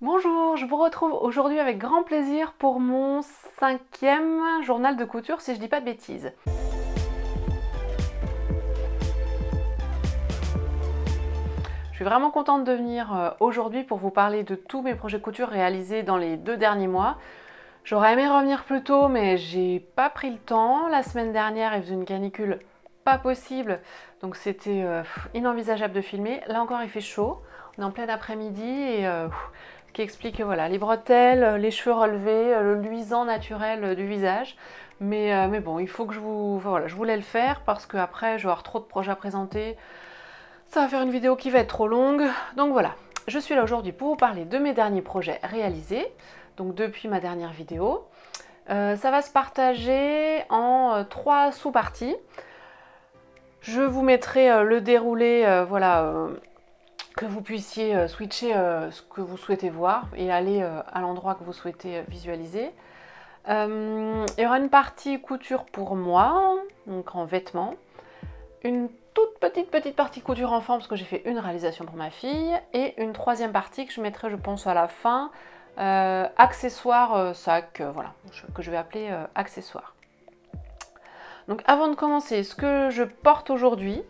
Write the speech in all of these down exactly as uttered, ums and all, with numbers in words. Bonjour, je vous retrouve aujourd'hui avec grand plaisir pour mon cinquième journal de couture, si je dis pas de bêtises. Je suis vraiment contente de venir aujourd'hui pour vous parler de tous mes projets couture réalisés dans les deux derniers mois. J'aurais aimé revenir plus tôt, mais j'ai pas pris le temps. La semaine dernière, il faisait une canicule pas possible, donc c'était euh, inenvisageable de filmer. Là encore, il fait chaud, on est en plein après-midi et... Euh, qui explique voilà, les bretelles, les cheveux relevés, le luisant naturel du visage. Mais, euh, mais bon, il faut que je vous... Enfin, voilà, je voulais le faire parce qu'après, je vais avoir trop de projets à présenter. Ça va faire une vidéo qui va être trop longue. Donc voilà, je suis là aujourd'hui pour vous parler de mes derniers projets réalisés. Donc depuis ma dernière vidéo. Euh, ça va se partager en euh, trois sous-parties. Je vous mettrai euh, le déroulé, euh, voilà... Euh, que vous puissiez switcher euh, ce que vous souhaitez voir et aller euh, à l'endroit que vous souhaitez visualiser. Euh, il y aura une partie couture pour moi, donc en vêtements. Une toute petite petite partie couture enfant parce que j'ai fait une réalisation pour ma fille. Et une troisième partie que je mettrai, je pense, à la fin. Euh, accessoires euh, sac, euh, voilà, que je vais appeler euh, accessoires. Donc avant de commencer, ce que je porte aujourd'hui...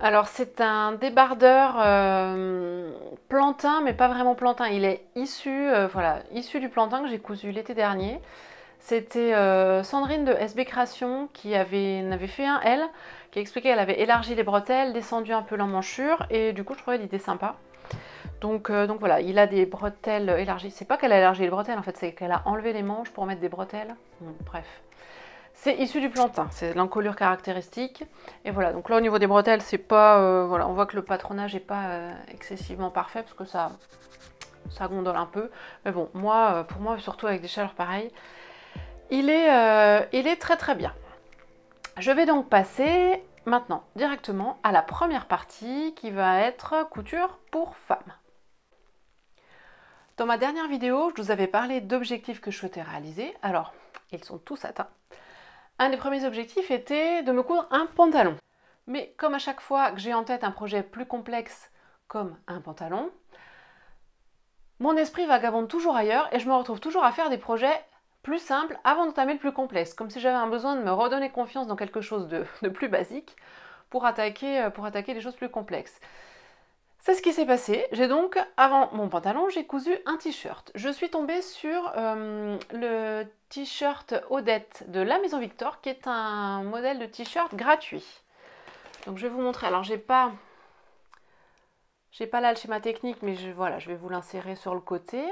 Alors c'est un débardeur euh, plantain, mais pas vraiment plantain. Il est issu, euh, voilà, issu du plantain que j'ai cousu l'été dernier. C'était euh, Sandrine de S B Création qui avait, avait fait un elle, qui expliquait qu'elle avait élargi les bretelles, descendu un peu l'emmanchure, et du coup je trouvais l'idée sympa. Donc, euh, donc voilà, il a des bretelles élargies. C'est pas qu'elle a élargi les bretelles en fait, c'est qu'elle a enlevé les manches pour mettre des bretelles. Bon, bref. C'est issu du plantain, c'est l'encolure caractéristique. Et voilà, donc là au niveau des bretelles, c'est pas... Euh, voilà, on voit que le patronage n'est pas euh, excessivement parfait parce que ça, ça gondole un peu. Mais bon, moi, euh, pour moi, surtout avec des chaleurs pareilles, il est, euh, il est très très bien. Je vais donc passer maintenant directement à la première partie qui va être couture pour femmes. Dans ma dernière vidéo, je vous avais parlé d'objectifs que je souhaitais réaliser. Alors, ils sont tous atteints. Un des premiers objectifs était de me coudre un pantalon. Mais comme à chaque fois que j'ai en tête un projet plus complexe comme un pantalon, mon esprit vagabonde toujours ailleurs et je me retrouve toujours à faire des projets plus simples avant d'entamer le plus complexe, comme si j'avais un besoin de me redonner confiance dans quelque chose de, de plus basique pour attaquer, pour attaquer des choses plus complexes. C'est ce qui s'est passé. J'ai donc, avant mon pantalon, j'ai cousu un t-shirt. Je suis tombée sur euh, le t-shirt Odette de La Maison Victor, qui est un modèle de t-shirt gratuit. Donc je vais vous montrer. Alors j'ai pas, j'ai pas là le schéma technique, mais je, voilà, je vais vous l'insérer sur le côté.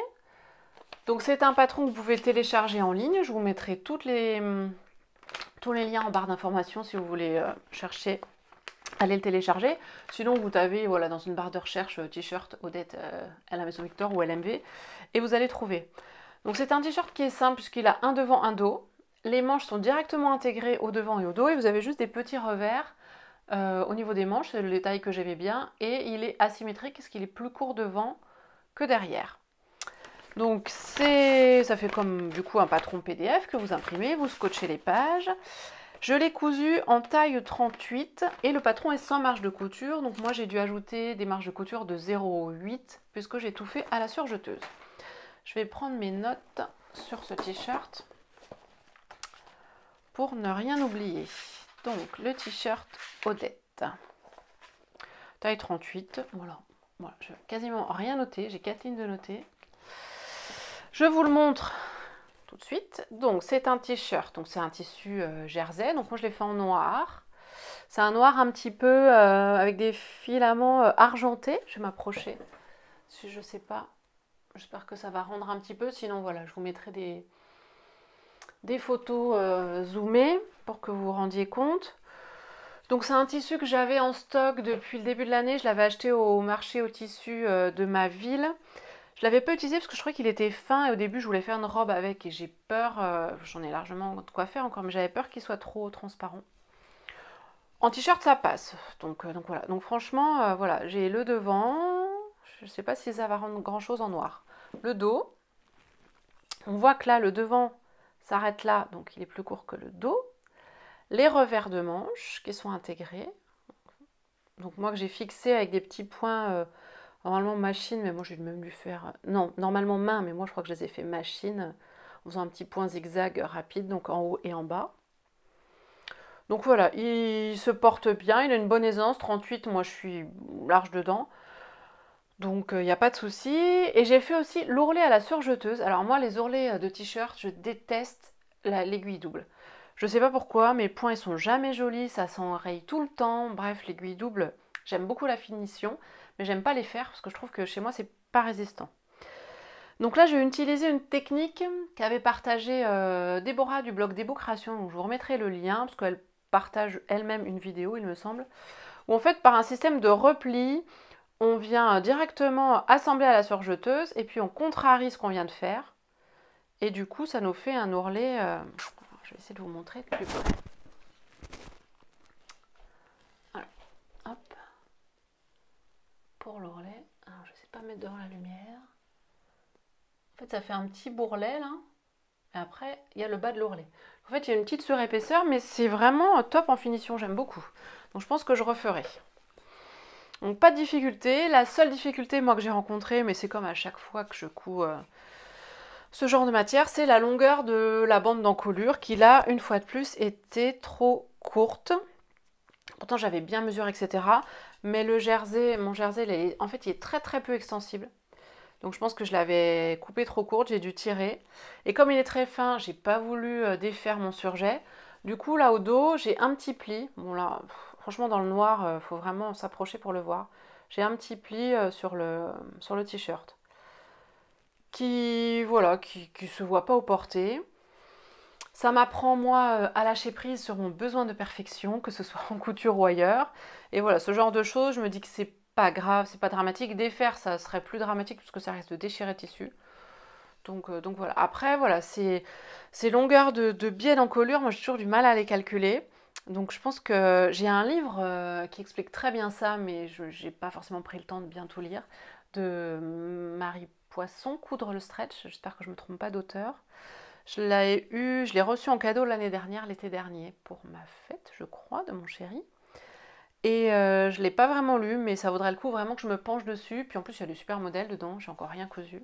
Donc c'est un patron que vous pouvez télécharger en ligne. Je vous mettrai toutes les, tous les liens en barre d'information si vous voulez euh, chercher. Allez le télécharger, sinon vous tapez voilà, dans une barre de recherche t-shirt Odette euh, à La Maison Victor ou L M V et vous allez trouver. Donc c'est un t-shirt qui est simple puisqu'il a un devant, un dos. Les manches sont directement intégrées au devant et au dos et vous avez juste des petits revers euh, au niveau des manches, c'est le taille que j'aimais bien. Et il est asymétrique parce qu'il est plus court devant que derrière. Donc c'est, ça fait comme du coup un patron P D F que vous imprimez, vous scotchez les pages. Je l'ai cousu en taille trente-huit et le patron est sans marge de couture. Donc moi j'ai dû ajouter des marges de couture de zéro virgule huit puisque j'ai tout fait à la surjeteuse. Je vais prendre mes notes sur ce t-shirt pour ne rien oublier. Donc le t-shirt Odette, taille trente-huit. Voilà, voilà je n'ai quasiment rien noté, j'ai quatre lignes de noter. Je vous le montre tout de suite. Donc c'est un t-shirt, donc c'est un tissu euh, jersey, donc moi je l'ai fait en noir. C'est un noir un petit peu euh, avec des filaments euh, argentés. Je vais m'approcher, si je sais pas, j'espère que ça va rendre un petit peu, sinon voilà, je vous mettrai des, des photos euh, zoomées pour que vous vous rendiez compte. Donc c'est un tissu que j'avais en stock depuis le début de l'année, je l'avais acheté au marché aux tissus euh, de ma ville. Je l'avais pas utilisé parce que je trouvais qu'il était fin et au début je voulais faire une robe avec et j'ai peur, euh, j'en ai largement de quoi faire encore, mais j'avais peur qu'il soit trop transparent. En t-shirt ça passe, donc, euh, donc voilà, donc franchement euh, voilà, j'ai le devant, je sais pas si ça va rendre grand chose en noir. Le dos, on voit que là le devant s'arrête là, donc il est plus court que le dos. Les revers de manche qui sont intégrés, donc moi que j'ai fixé avec des petits points... Euh, normalement machine, mais moi j'ai même dû faire, non, normalement main, mais moi je crois que je les ai fait machine, en faisant un petit point zigzag rapide, donc en haut et en bas. Donc voilà, il se porte bien, il a une bonne aisance, trente-huit, moi je suis large dedans, donc il euh, n'y a pas de souci. Et j'ai fait aussi l'ourlet à la surjeteuse. Alors moi les ourlets de t-shirt, je déteste l'aiguille double. Je sais pas pourquoi, mes points ils sont jamais jolis, ça s'enraye tout le temps, bref l'aiguille double, j'aime beaucoup la finition, mais j'aime pas les faire parce que je trouve que chez moi c'est pas résistant. Donc là, je vais utiliser une technique qu'avait partagée euh, Déborah du blog Débocration. Donc je vous remettrai le lien parce qu'elle partage elle-même une vidéo, il me semble. Où en fait, par un système de repli, on vient directement assembler à la surjeteuse et puis on contrarie ce qu'on vient de faire. Et du coup, ça nous fait un ourlet. Euh... Je vais essayer de vous montrer de plus près. Alors, hop. Pour l'ourlet. Alors, je ne sais pas mettre dehors la lumière. En fait, ça fait un petit bourrelet là, et après il y a le bas de l'ourlet. En fait, il y a une petite surépaisseur, mais c'est vraiment top en finition, j'aime beaucoup. Donc je pense que je referai. Donc pas de difficulté. La seule difficulté moi que j'ai rencontrée, mais c'est comme à chaque fois que je couds euh, ce genre de matière, c'est la longueur de la bande d'encolure qui là, une fois de plus, était trop courte. Pourtant j'avais bien mesuré, et cetera. Mais le jersey, mon jersey, il est, en fait, il est très très peu extensible. Donc je pense que je l'avais coupé trop courte, j'ai dû tirer. Et comme il est très fin, j'ai pas voulu défaire mon surjet. Du coup, là au dos, j'ai un petit pli. Bon là, franchement, dans le noir, il faut vraiment s'approcher pour le voir. J'ai un petit pli sur le, sur le t-shirt qui, voilà, qui, qui se voit pas aux portées. Ça m'apprend, moi, à lâcher prise sur mon besoin de perfection, que ce soit en couture ou ailleurs. Et voilà, ce genre de choses, je me dis que c'est pas grave, c'est pas dramatique. Défaire, ça serait plus dramatique puisque ça risque de déchirer le tissu. Donc, euh, donc voilà. Après, voilà, ces, ces longueurs de, de biais d'encolure, moi j'ai toujours du mal à les calculer. Donc je pense que j'ai un livre euh, qui explique très bien ça, mais je n'ai pas forcément pris le temps de bien tout lire, de Marie Poisson, Coudre le stretch. J'espère que je ne me trompe pas d'auteur. Je l'ai eu, je l'ai reçu en cadeau l'année dernière, l'été dernier, pour ma fête, je crois, de mon chéri. Et euh, je ne l'ai pas vraiment lu, mais ça vaudrait le coup vraiment que je me penche dessus. Puis en plus, il y a du super modèle dedans, j'ai encore rien cousu.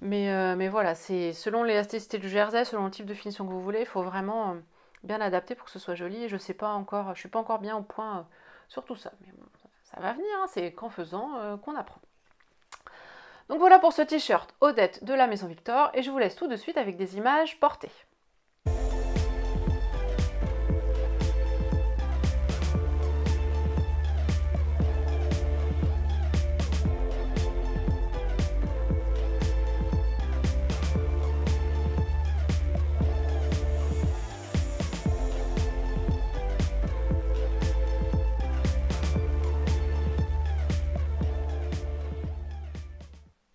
Mais, euh, mais voilà, c'est selon l'élasticité du jersey, selon le type de finition que vous voulez, il faut vraiment bien l'adapter pour que ce soit joli. Et je sais pas encore, je suis pas encore bien au point sur tout ça. Mais bon, ça va venir, hein, c'est qu'en faisant euh, qu'on apprend. Donc voilà pour ce t-shirt Odette de la Maison Victor. Et je vous laisse tout de suite avec des images portées.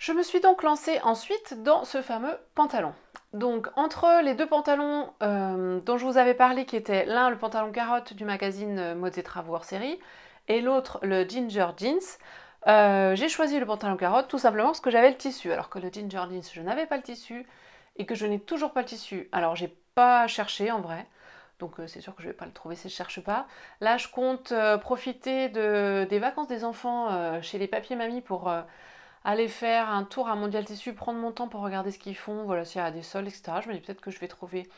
Je me suis donc lancée ensuite dans ce fameux pantalon. Donc entre les deux pantalons euh, dont je vous avais parlé, qui étaient l'un le pantalon Carotte du magazine Modes et Travaux hors série et l'autre le Ginger Jeans, euh, j'ai choisi le pantalon Carotte tout simplement parce que j'avais le tissu, alors que le Ginger Jeans je n'avais pas le tissu et que je n'ai toujours pas le tissu. Alors j'ai pas cherché en vrai, donc euh, c'est sûr que je vais pas le trouver si je cherche pas. Là je compte euh, profiter de, des vacances des enfants euh, chez les papiers mamies pour... Euh, aller faire un tour à Mondial Tissu, prendre mon temps pour regarder ce qu'ils font, voilà, s'il y a des sols, et cetera. Je me dis peut-être que je vais trouver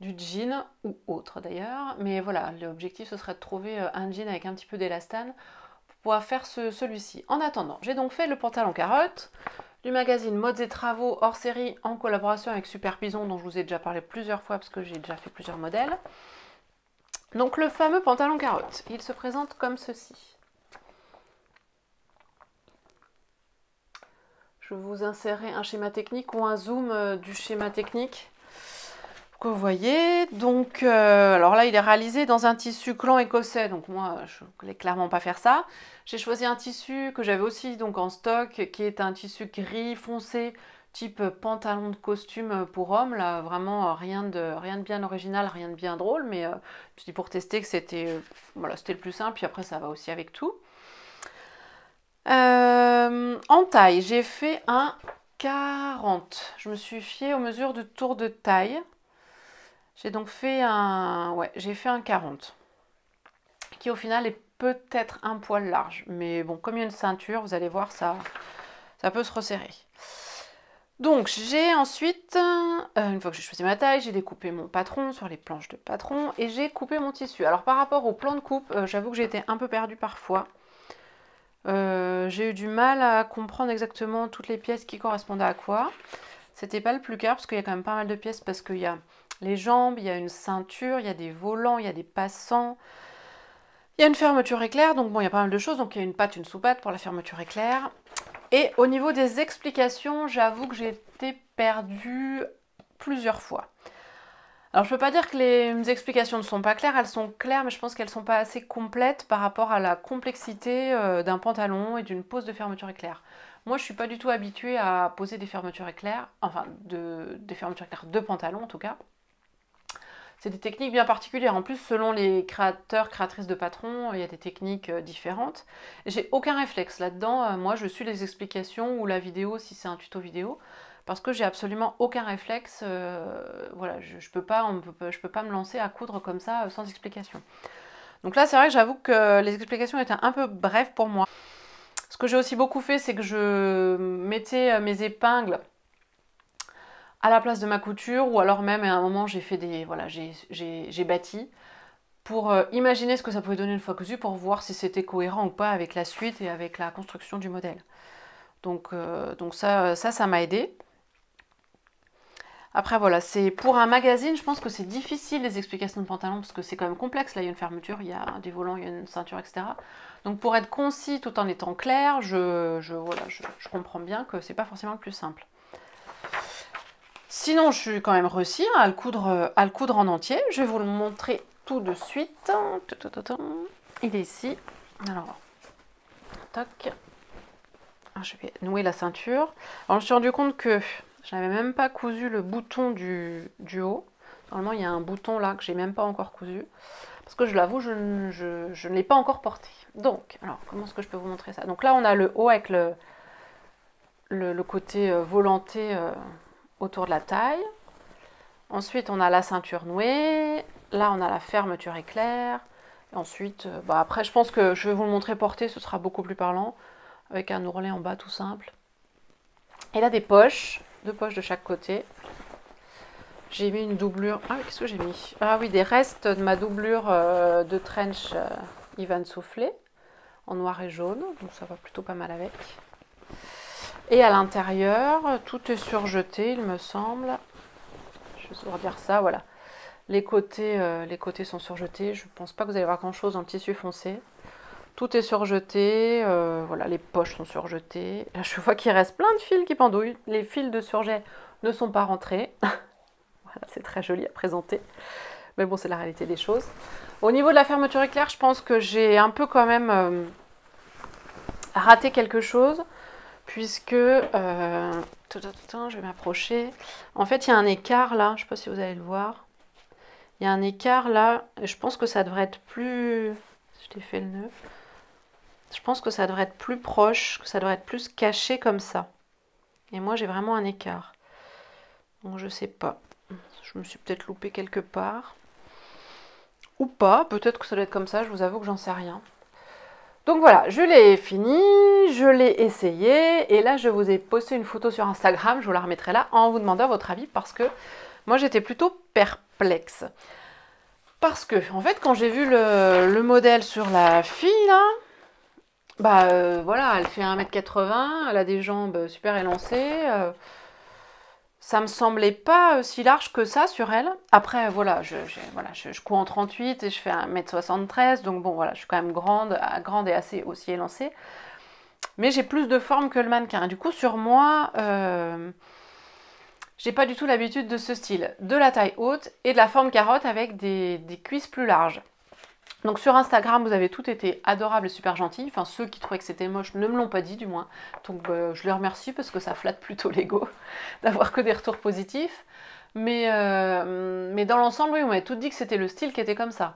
du jean, ou autre d'ailleurs, mais voilà, l'objectif ce serait de trouver un jean avec un petit peu d'élastane pour pouvoir faire ce, celui-ci. En attendant, j'ai donc fait le pantalon Carotte du magazine Modes et Travaux hors série en collaboration avec Super Bison, dont je vous ai déjà parlé plusieurs fois parce que j'ai déjà fait plusieurs modèles. Donc le fameux pantalon Carotte, il se présente comme ceci. Je vous insérerai un schéma technique ou un zoom du schéma technique que vous voyez. Donc, euh, alors là, il est réalisé dans un tissu clan écossais. Donc moi, je ne voulais clairement pas faire ça. J'ai choisi un tissu que j'avais aussi donc en stock, qui est un tissu gris foncé, type pantalon de costume pour homme. Là, vraiment rien de rien de bien original, rien de bien drôle. Mais euh, je me suis dit pour tester que c'était euh, voilà, c'était le plus simple. Puis après, ça va aussi avec tout. Euh, en taille, j'ai fait un quarante. Je me suis fiée aux mesures de tour de taille. J'ai donc fait un, ouais, j'ai fait un quarante, qui au final est peut-être un poil large, mais bon, comme il y a une ceinture, vous allez voir, ça, ça peut se resserrer. Donc j'ai ensuite, euh, une fois que j'ai choisi ma taille, j'ai découpé mon patron sur les planches de patron et j'ai coupé mon tissu. Alors par rapport au plan de coupe, euh, j'avoue que j'ai été un peu perdue parfois. Euh, j'ai eu du mal à comprendre exactement toutes les pièces qui correspondaient à quoi. C'était pas le plus clair parce qu'il y a quand même pas mal de pièces, parce qu'il y a les jambes, il y a une ceinture, il y a des volants, il y a des passants. Il y a une fermeture éclair, donc bon, il y a pas mal de choses. Donc il y a une patte, une sous-patte pour la fermeture éclair. Et au niveau des explications, j'avoue que j'ai été perdue plusieurs fois. Alors je ne peux pas dire que les explications ne sont pas claires, elles sont claires, mais je pense qu'elles ne sont pas assez complètes par rapport à la complexité d'un pantalon et d'une pose de fermeture éclair. Moi je ne suis pas du tout habituée à poser des fermetures éclair, enfin de, des fermetures éclair de pantalon en tout cas. C'est des techniques bien particulières. En plus, selon les créateurs, créatrices de patrons, il y a des techniques différentes. J'ai aucun réflexe là-dedans. Moi, je suis les explications ou la vidéo, si c'est un tuto vidéo, parce que j'ai absolument aucun réflexe. Euh, voilà, je, je peux pas, on peut, je peux pas me lancer à coudre comme ça sans explication. Donc là, c'est vrai que j'avoue que les explications étaient un peu brèves pour moi. Ce que j'ai aussi beaucoup fait, c'est que je mettais mes épingles à la place de ma couture, ou alors même à un moment j'ai fait des voilà j'ai bâti pour euh, imaginer ce que ça pouvait donner une fois cousu, pour voir si c'était cohérent ou pas avec la suite et avec la construction du modèle. Donc euh, donc ça ça ça m'a aidé. Après voilà, c'est pour un magazine, je pense que c'est difficile les explications de pantalon parce que c'est quand même complexe. Là il y a une fermeture, il y a des volants, il y a une ceinture, et cetera. Donc pour être concis tout en étant clair, je, je voilà je, je comprends bien que c'est pas forcément le plus simple. Sinon, je suis quand même réussie à le coudre, à le coudre en entier. Je vais vous le montrer tout de suite. Il est ici. Alors, toc. Je vais nouer la ceinture. Alors, je me suis rendu compte que je n'avais même pas cousu le bouton du, du haut. Normalement, il y a un bouton là que j'ai même pas encore cousu. Parce que je l'avoue, je ne, je, je ne l'ai pas encore porté. Donc, alors, comment est-ce que je peux vous montrer ça? Donc là, on a le haut avec le, le, le côté euh, volanté... Euh, autour de la taille. Ensuite on a la ceinture nouée, là on a la fermeture éclair, et ensuite bah après je pense que je vais vous le montrer porté, ce sera beaucoup plus parlant, avec un ourlet en bas tout simple. Et là des poches, deux poches de chaque côté. J'ai mis une doublure, ah oui, qu'est-ce que j'ai mis? Ah oui, des restes de ma doublure euh, de trench euh, Ivanne Soufflé en noir et jaune, donc ça va plutôt pas mal avec. Et à l'intérieur, tout est surjeté, il me semble. Je vais vous dire ça, voilà. Les côtés, euh, les côtés sont surjetés. Je ne pense pas que vous allez voir grand-chose dans le tissu foncé. Tout est surjeté. Euh, voilà, les poches sont surjetées. Là, je vois qu'il reste plein de fils qui pendouillent. Les fils de surjet ne sont pas rentrés. Voilà, c'est très joli à présenter. Mais bon, c'est la réalité des choses. Au niveau de la fermeture éclair, je pense que j'ai un peu quand même euh, raté quelque chose. Puisque, euh, je vais m'approcher, en fait il y a un écart là, je ne sais pas si vous allez le voir, il y a un écart là, et je pense que ça devrait être plus, je t'ai fait le nœud, je pense que ça devrait être plus proche, que ça devrait être plus caché comme ça, et moi j'ai vraiment un écart, donc je sais pas, je me suis peut-être loupée quelque part, ou pas, peut-être que ça doit être comme ça, je vous avoue que j'en sais rien. Donc voilà, je l'ai fini, je l'ai essayé, et là je vous ai posté une photo sur Instagram, je vous la remettrai là en vous demandant votre avis, parce que moi j'étais plutôt perplexe. Parce que, en fait, quand j'ai vu le, le modèle sur la fille, là, bah euh, voilà, elle fait un mètre quatre-vingts, elle a des jambes super élancées, euh, ça me semblait pas si large que ça sur elle. Après, voilà, je, je, voilà, je, je cours en trente-huit et je fais un mètre soixante-treize. Donc bon, voilà, je suis quand même grande, grande et assez aussi élancée. Mais j'ai plus de forme que le mannequin. Et du coup, sur moi, euh, j'ai pas du tout l'habitude de ce style. De la taille haute et de la forme carotte avec des, des cuisses plus larges. Donc sur Instagram, vous avez toutes été adorables et super gentilles. Enfin, ceux qui trouvaient que c'était moche ne me l'ont pas dit, du moins. Donc euh, je les remercie parce que ça flatte plutôt l'ego d'avoir que des retours positifs. Mais, euh, mais dans l'ensemble, oui, on m'a toutes dit que c'était le style qui était comme ça.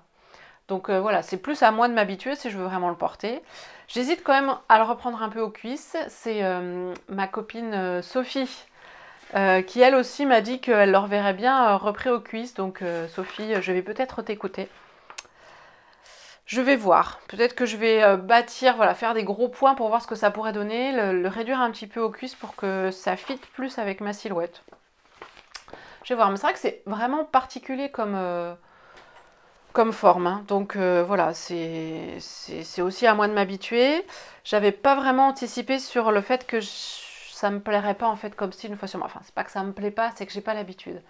Donc euh, voilà, c'est plus à moi de m'habituer si je veux vraiment le porter. J'hésite quand même à le reprendre un peu aux cuisses. C'est euh, ma copine Sophie euh, qui, elle aussi, m'a dit qu'elle le reverrait bien repris aux cuisses. Donc euh, Sophie, je vais peut-être t'écouter. Je vais voir. Peut-être que je vais bâtir, voilà, faire des gros points pour voir ce que ça pourrait donner, le, le réduire un petit peu aux cuisses pour que ça fitte plus avec ma silhouette. Je vais voir, mais c'est vrai que c'est vraiment particulier comme, euh, comme forme, hein. Donc euh, voilà, c'est aussi à moi de m'habituer. J'avais pas vraiment anticipé sur le fait que je, ça me plairait pas en fait comme style une fois sur moi. Enfin, c'est pas que ça me plaît pas, c'est que j'ai pas l'habitude.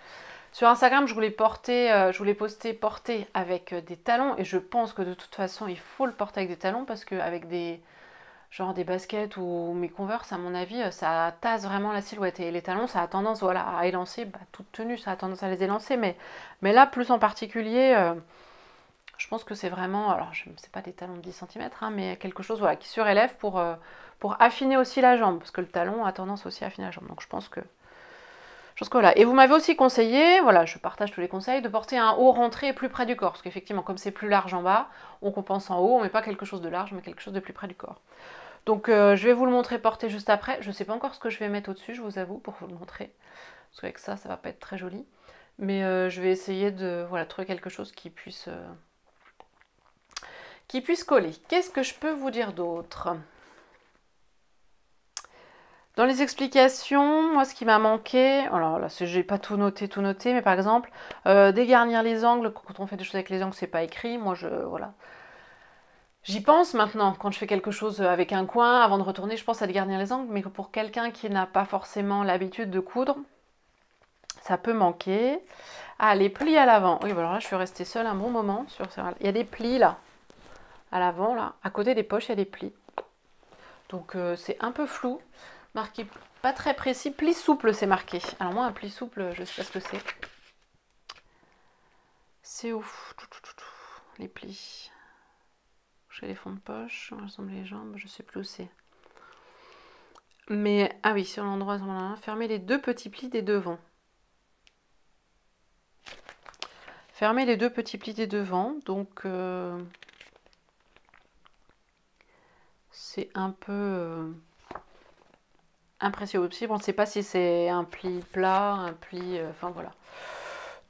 Sur Instagram, je voulais porter, euh, je voulais poster porter avec des talons, et je pense que de toute façon, il faut le porter avec des talons parce qu'avec des genre des baskets ou mes Converse, à mon avis, ça tasse vraiment la silhouette. Et les talons, ça a tendance, voilà, à élancer, bah, toute tenue, ça a tendance à les élancer. Mais, mais là, plus en particulier, euh, je pense que c'est vraiment, alors je ne sais pas, des talons de dix centimètres, hein, mais quelque chose, voilà, qui surélève pour, euh, pour affiner aussi la jambe, parce que le talon a tendance aussi à affiner la jambe. Donc je pense que... Je pense que voilà. Et vous m'avez aussi conseillé, voilà, je partage tous les conseils, de porter un haut rentré plus près du corps. Parce qu'effectivement, comme c'est plus large en bas, on compense en haut, on ne met pas quelque chose de large, mais quelque chose de plus près du corps. Donc euh, je vais vous le montrer porter juste après. Je ne sais pas encore ce que je vais mettre au-dessus, je vous avoue, pour vous le montrer. Parce qu'avec ça, ça ne va pas être très joli. Mais euh, je vais essayer de, voilà, trouver quelque chose qui puisse, euh, qui puisse coller. Qu'est-ce que je peux vous dire d'autre ? Dans les explications, moi ce qui m'a manqué, alors là j'ai pas tout noté, tout noté, mais par exemple, euh, dégarnir les angles, quand on fait des choses avec les angles, c'est pas écrit, moi je, voilà. J'y pense maintenant, quand je fais quelque chose avec un coin, avant de retourner, je pense à dégarnir les angles, mais pour quelqu'un qui n'a pas forcément l'habitude de coudre, ça peut manquer. Ah, les plis à l'avant, oui, alors là je suis restée seule un bon moment, sur... il y a des plis là, à l'avant, là, à côté des poches, il y a des plis. Donc euh, c'est un peu flou. Marqué pas très précis, pli souple c'est marqué. Alors moi un pli souple, je sais pas ce que c'est. C'est ouf, les plis. J'ai les fonds de poche, on ressemble les jambes, je sais plus où c'est. Mais, ah oui, sur l'endroit, fermez les deux petits plis des devants. Fermez les deux petits plis des devants, donc euh, c'est un peu... Euh, impressionnant aussi, on ne sait pas si c'est un pli plat, un pli, euh, enfin voilà.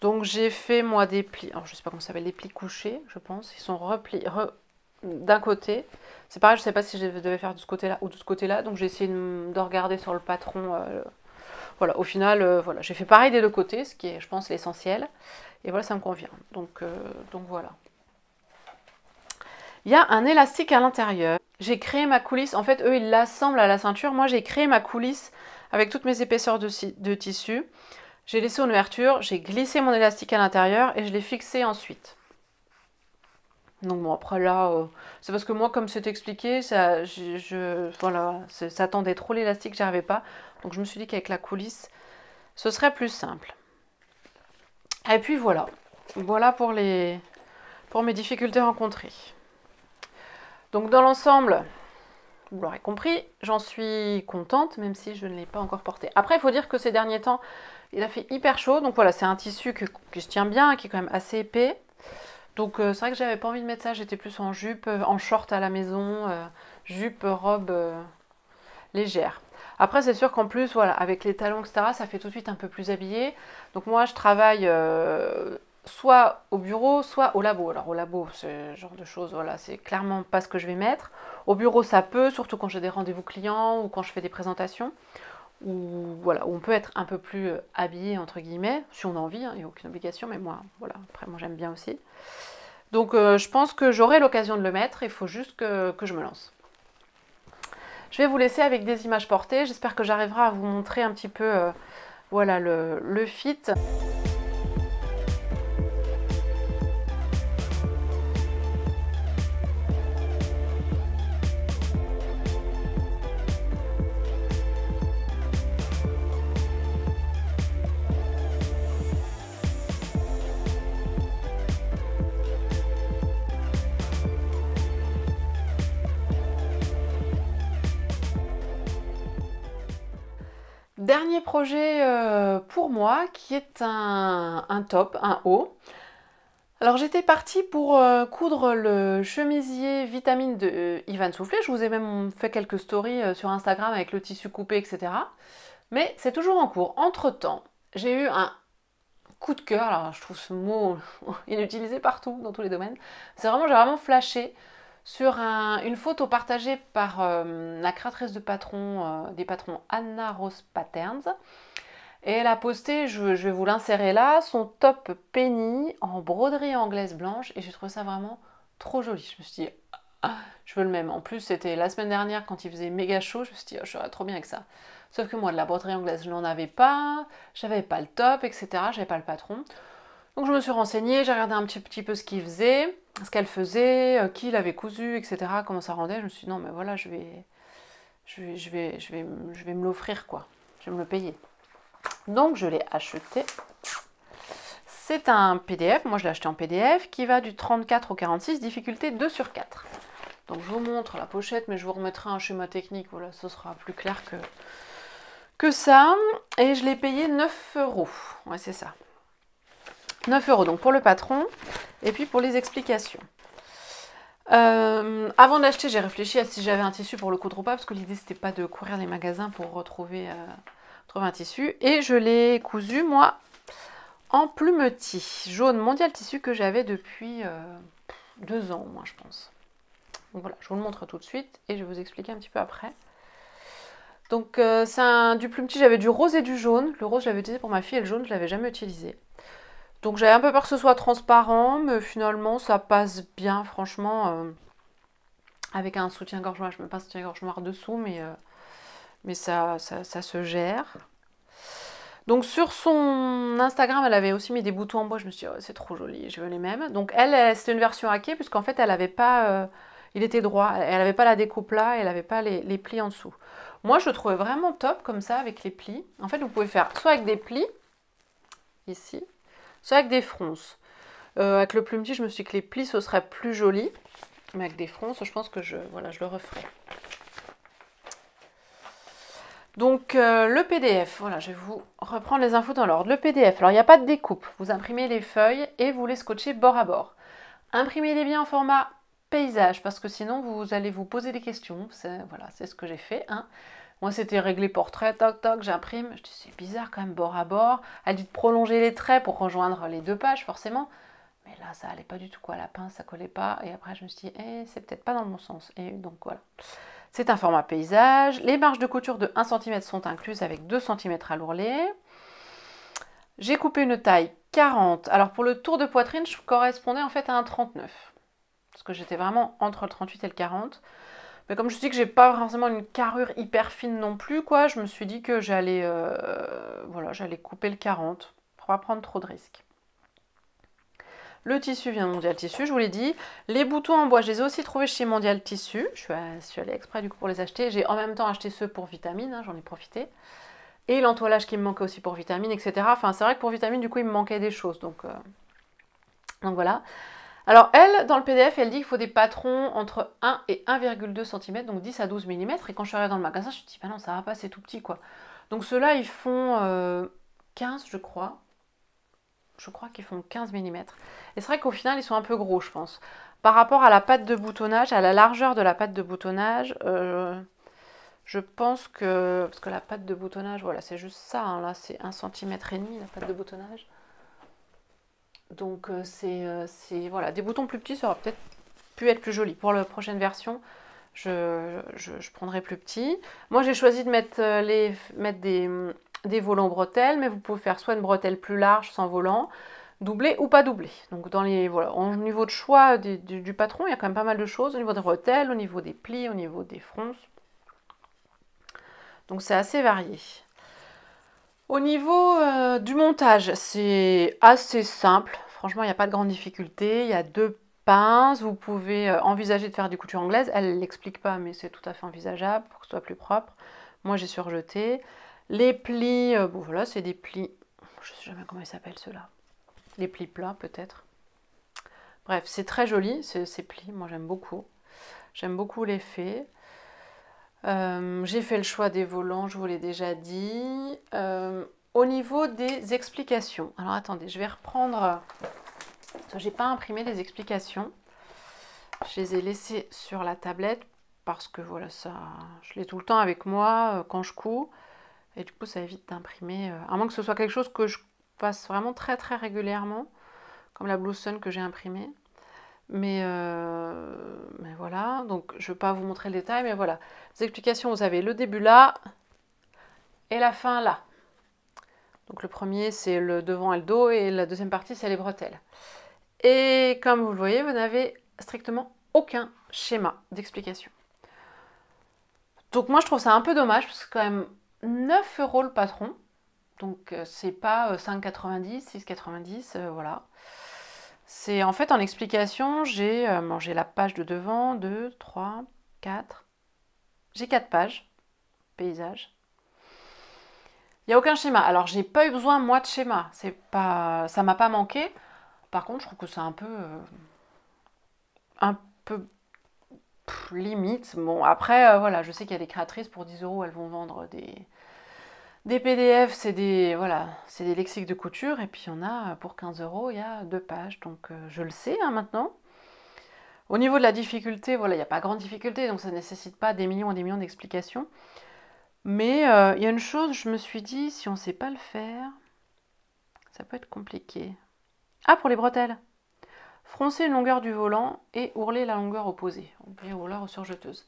Donc j'ai fait moi des plis, alors je ne sais pas comment ça s'appelle, des plis couchés, je pense, ils sont repliés re, d'un côté. C'est pareil, je ne sais pas si je devais faire de ce côté-là ou de ce côté-là, donc j'ai essayé de, de regarder sur le patron. Euh, voilà, au final, euh, voilà, j'ai fait pareil des deux côtés, ce qui est, je pense, l'essentiel. Et voilà, ça me convient. Donc, euh, donc voilà. Il y a un élastique à l'intérieur. J'ai créé ma coulisse, en fait eux ils l'assemblent à la ceinture, moi j'ai créé ma coulisse avec toutes mes épaisseurs de, de tissu, j'ai laissé une ouverture, j'ai glissé mon élastique à l'intérieur et je l'ai fixé ensuite. Donc bon après là, euh, c'est parce que moi comme c'est expliqué, ça, je, je, voilà, ça tendait trop l'élastique, j'y arrivais pas, donc je me suis dit qu'avec la coulisse ce serait plus simple. Et puis voilà, voilà pour, les, pour mes difficultés rencontrées. Donc dans l'ensemble, vous l'aurez compris, j'en suis contente, même si je ne l'ai pas encore porté. Après, il faut dire que ces derniers temps, il a fait hyper chaud. Donc voilà, c'est un tissu que, que je tiens bien, qui est quand même assez épais. Donc euh, c'est vrai que j'avais pas envie de mettre ça, j'étais plus en jupe, en short à la maison, euh, jupe, robe euh, légère. Après, c'est sûr qu'en plus, voilà, avec les talons, et cetera, ça fait tout de suite un peu plus habillé. Donc moi, je travaille... Euh, soit au bureau, soit au labo. Alors au labo, ce genre de choses, voilà, c'est clairement pas ce que je vais mettre. Au bureau, ça peut, surtout quand j'ai des rendez-vous clients ou quand je fais des présentations, où, voilà, où on peut être un peu plus habillé, entre guillemets, si on a envie, hein, il n'y a aucune obligation, mais moi, voilà, après, moi j'aime bien aussi. Donc euh, je pense que j'aurai l'occasion de le mettre, il faut juste que, que je me lance. Je vais vous laisser avec des images portées, j'espère que j'arriverai à vous montrer un petit peu euh, voilà, le, le fit. Dernier projet euh, pour moi qui est un, un top, un haut. Alors j'étais partie pour euh, coudre le chemisier vitamine de euh, Ivanne Soufflé. Je vous ai même fait quelques stories euh, sur Instagram avec le tissu coupé, et cetera. Mais c'est toujours en cours. Entre temps, j'ai eu un coup de cœur. Alors je trouve ce mot inutilisé partout, dans tous les domaines. C'est vraiment, j'ai vraiment flashé sur un, une photo partagée par euh, la créatrice de patrons, euh, des patrons Anna Rose Patterns. Et elle a posté, je, je vais vous l'insérer là, son top Penny en broderie anglaise blanche. Et j'ai trouvé ça vraiment trop joli. Je me suis dit, ah, je veux le même. En plus, c'était la semaine dernière quand il faisait méga chaud. Je me suis dit, oh, je serais trop bien avec ça. Sauf que moi, de la broderie anglaise, je n'en avais pas. J'avais pas le top, et cetera. J'avais pas le patron. Donc je me suis renseignée, j'ai regardé un petit, petit peu ce qu'il faisait, ce qu'elle faisait, euh, qui l'avait cousu, et cetera. Comment ça rendait. Je me suis dit, non, mais voilà, je vais, je vais, je vais, je vais, je vais me l'offrir, quoi. Je vais me le payer. Donc je l'ai acheté, c'est un P D F, moi je l'ai acheté en P D F, qui va du trente-quatre au quarante-six, difficulté deux sur quatre. Donc je vous montre la pochette, mais je vous remettrai un schéma technique, voilà, ce sera plus clair que, que ça. Et je l'ai payé neuf euros, ouais c'est ça, neuf euros donc pour le patron, et puis pour les explications. Euh, avant d'acheter, j'ai réfléchi à si j'avais un tissu pour le coudre ou pas, parce que l'idée c'était pas de courir les magasins pour retrouver... Euh, un tissu, et je l'ai cousu moi en plumetis jaune Mondial Tissu que j'avais depuis euh, deux ans moi je pense. Donc voilà, je vous le montre tout de suite et je vais vous expliquer un petit peu après. Donc euh, c'est un du plumetis, j'avais du rose et du jaune. Le rose j'avais utilisé pour ma fille et le jaune je l'avais jamais utilisé. Donc j'avais un peu peur que ce soit transparent, mais finalement ça passe bien franchement, euh, avec un soutien-gorge noir. Je mets pas un soutien-gorge noir dessous, mais euh, Mais ça, ça, ça se gère. Donc sur son Instagram, elle avait aussi mis des boutons en bois. Je me suis dit, oh, c'est trop joli, je veux les mêmes. Donc elle, elle c'était une version hackée, puisqu'en fait, elle n'avait pas... Euh, il était droit, elle n'avait pas la découpe là, elle n'avait pas les, les plis en dessous. Moi, je le trouvais vraiment top comme ça, avec les plis. En fait, vous pouvez faire soit avec des plis, ici, soit avec des fronces. Euh, avec le plumetis, je me suis dit que les plis, ce serait plus joli. Mais avec des fronces, je pense que je, voilà, je le referai. Donc euh, le P D F, voilà, je vais vous reprendre les infos dans l'ordre. Le P D F, alors il n'y a pas de découpe, vous imprimez les feuilles et vous les scotchez bord à bord. Imprimez-les bien en format paysage, parce que sinon vous allez vous poser des questions. Voilà, c'est ce que j'ai fait, hein. Moi c'était réglé portrait, toc toc, j'imprime. Je dis c'est bizarre quand même, bord à bord. Elle dit de prolonger les traits pour rejoindre les deux pages forcément. Mais là ça allait pas du tout quoi, la pince ça collait pas. Et après je me suis dit, eh, c'est peut-être pas dans le bon sens. Et donc voilà. C'est un format paysage. Les marges de couture de un centimètre sont incluses avec deux centimètres à l'ourlet. J'ai coupé une taille quarante. Alors pour le tour de poitrine, je correspondais en fait à un trente-neuf. Parce que j'étais vraiment entre le trente-huit et le quarante. Mais comme je dis que j'ai pas forcément une carrure hyper fine non plus, quoi, je me suis dit que j'allais euh, voilà, j'allais couper le quarante pour pas prendre trop de risques. Le tissu vient de Mondial Tissu, je vous l'ai dit. Les boutons en bois, je les ai aussi trouvés chez Mondial Tissu. Je suis, à, je suis allée exprès du coup pour les acheter. J'ai en même temps acheté ceux pour vitamine, hein, j'en ai profité. Et l'entoilage qui me manquait aussi pour vitamine, et cetera. Enfin, c'est vrai que pour vitamine, du coup, il me manquait des choses. Donc, euh... donc voilà. Alors elle, dans le P D F, elle dit qu'il faut des patrons entre un et un virgule deux centimètres, donc dix à douze millimètres. Et quand je suis arrivée dans le magasin, je me suis dit, bah non, ça va pas, c'est tout petit, quoi. Donc ceux-là, ils font euh, quinze, je crois. Je crois qu'ils font quinze millimètres. Et c'est vrai qu'au final, ils sont un peu gros, je pense. Par rapport à la patte de boutonnage, à la largeur de la patte de boutonnage, euh, je pense que... Parce que la patte de boutonnage, voilà, c'est juste ça. Hein, là, c'est un virgule cinq centimètres, la patte de boutonnage. Donc, euh, c'est... Euh, voilà, des boutons plus petits, ça aurait peut-être pu être plus joli. Pour la prochaine version, je, je, je prendrai plus petit. Moi, j'ai choisi de mettre, les, mettre des... des volants bretelles, mais vous pouvez faire soit une bretelle plus large sans volant, doublé ou pas doublé. Donc dans les voilà, au niveau de choix du, du, du patron, il y a quand même pas mal de choses, au niveau des bretelles, au niveau des plis, au niveau des fronces. Donc c'est assez varié. Au niveau euh, du montage, c'est assez simple. Franchement, il n'y a pas de grande difficulté. Il y a deux pinces. Vous pouvez envisager de faire du couture anglaise. Elle ne l'explique pas, mais c'est tout à fait envisageable pour que ce soit plus propre. Moi, j'ai surjeté. Les plis, euh, bon voilà, c'est des plis, je ne sais jamais comment ils s'appellent ceux-là, les plis plats peut-être. Bref, c'est très joli ces, ces plis, moi j'aime beaucoup, j'aime beaucoup l'effet. Euh, j'ai fait le choix des volants, je vous l'ai déjà dit. Euh, au niveau des explications, alors attendez, je vais reprendre, j'ai pas imprimé les explications, je les ai laissées sur la tablette parce que voilà, ça, je l'ai tout le temps avec moi euh, quand je couds. Et du coup, ça évite d'imprimer, euh, à moins que ce soit quelque chose que je passe vraiment très très régulièrement, comme la Blue Sun que j'ai imprimée. Mais, euh, mais voilà, donc je ne vais pas vous montrer le détail, mais voilà. Les explications, vous avez le début là et la fin là. Donc le premier, c'est le devant et le dos, et la deuxième partie, c'est les bretelles. Et comme vous le voyez, vous n'avez strictement aucun schéma d'explication. Donc moi, je trouve ça un peu dommage, parce que c'est quand même neuf euros le patron. Donc c'est pas cinq quatre-vingt-dix, six quatre-vingt-dix, euh, voilà. C'est en fait en explication, j'ai euh, bon, j'ai la page de devant, deux, trois, quatre. J'ai quatre pages, paysage. Il n'y a aucun schéma. Alors j'ai pas eu besoin moi de schéma, c'est pas, ça m'a pas manqué. Par contre, je trouve que c'est un peu, euh, un peu pff, limite. Bon après, euh, voilà, je sais qu'il y a des créatrices pour dix euros, elles vont vendre des. Des P D F, c'est des, voilà, c'est des lexiques de couture, et puis on a pour quinze euros, il y a deux pages, donc euh, je le sais hein, maintenant. Au niveau de la difficulté, voilà, il n'y a pas grande difficulté, donc ça ne nécessite pas des millions et des millions d'explications. Mais euh, il y a une chose, je me suis dit, si on ne sait pas le faire, ça peut être compliqué. Ah, pour les bretelles, froncer une longueur du volant et ourler la longueur opposée, ou rouleur ou surjeteuse.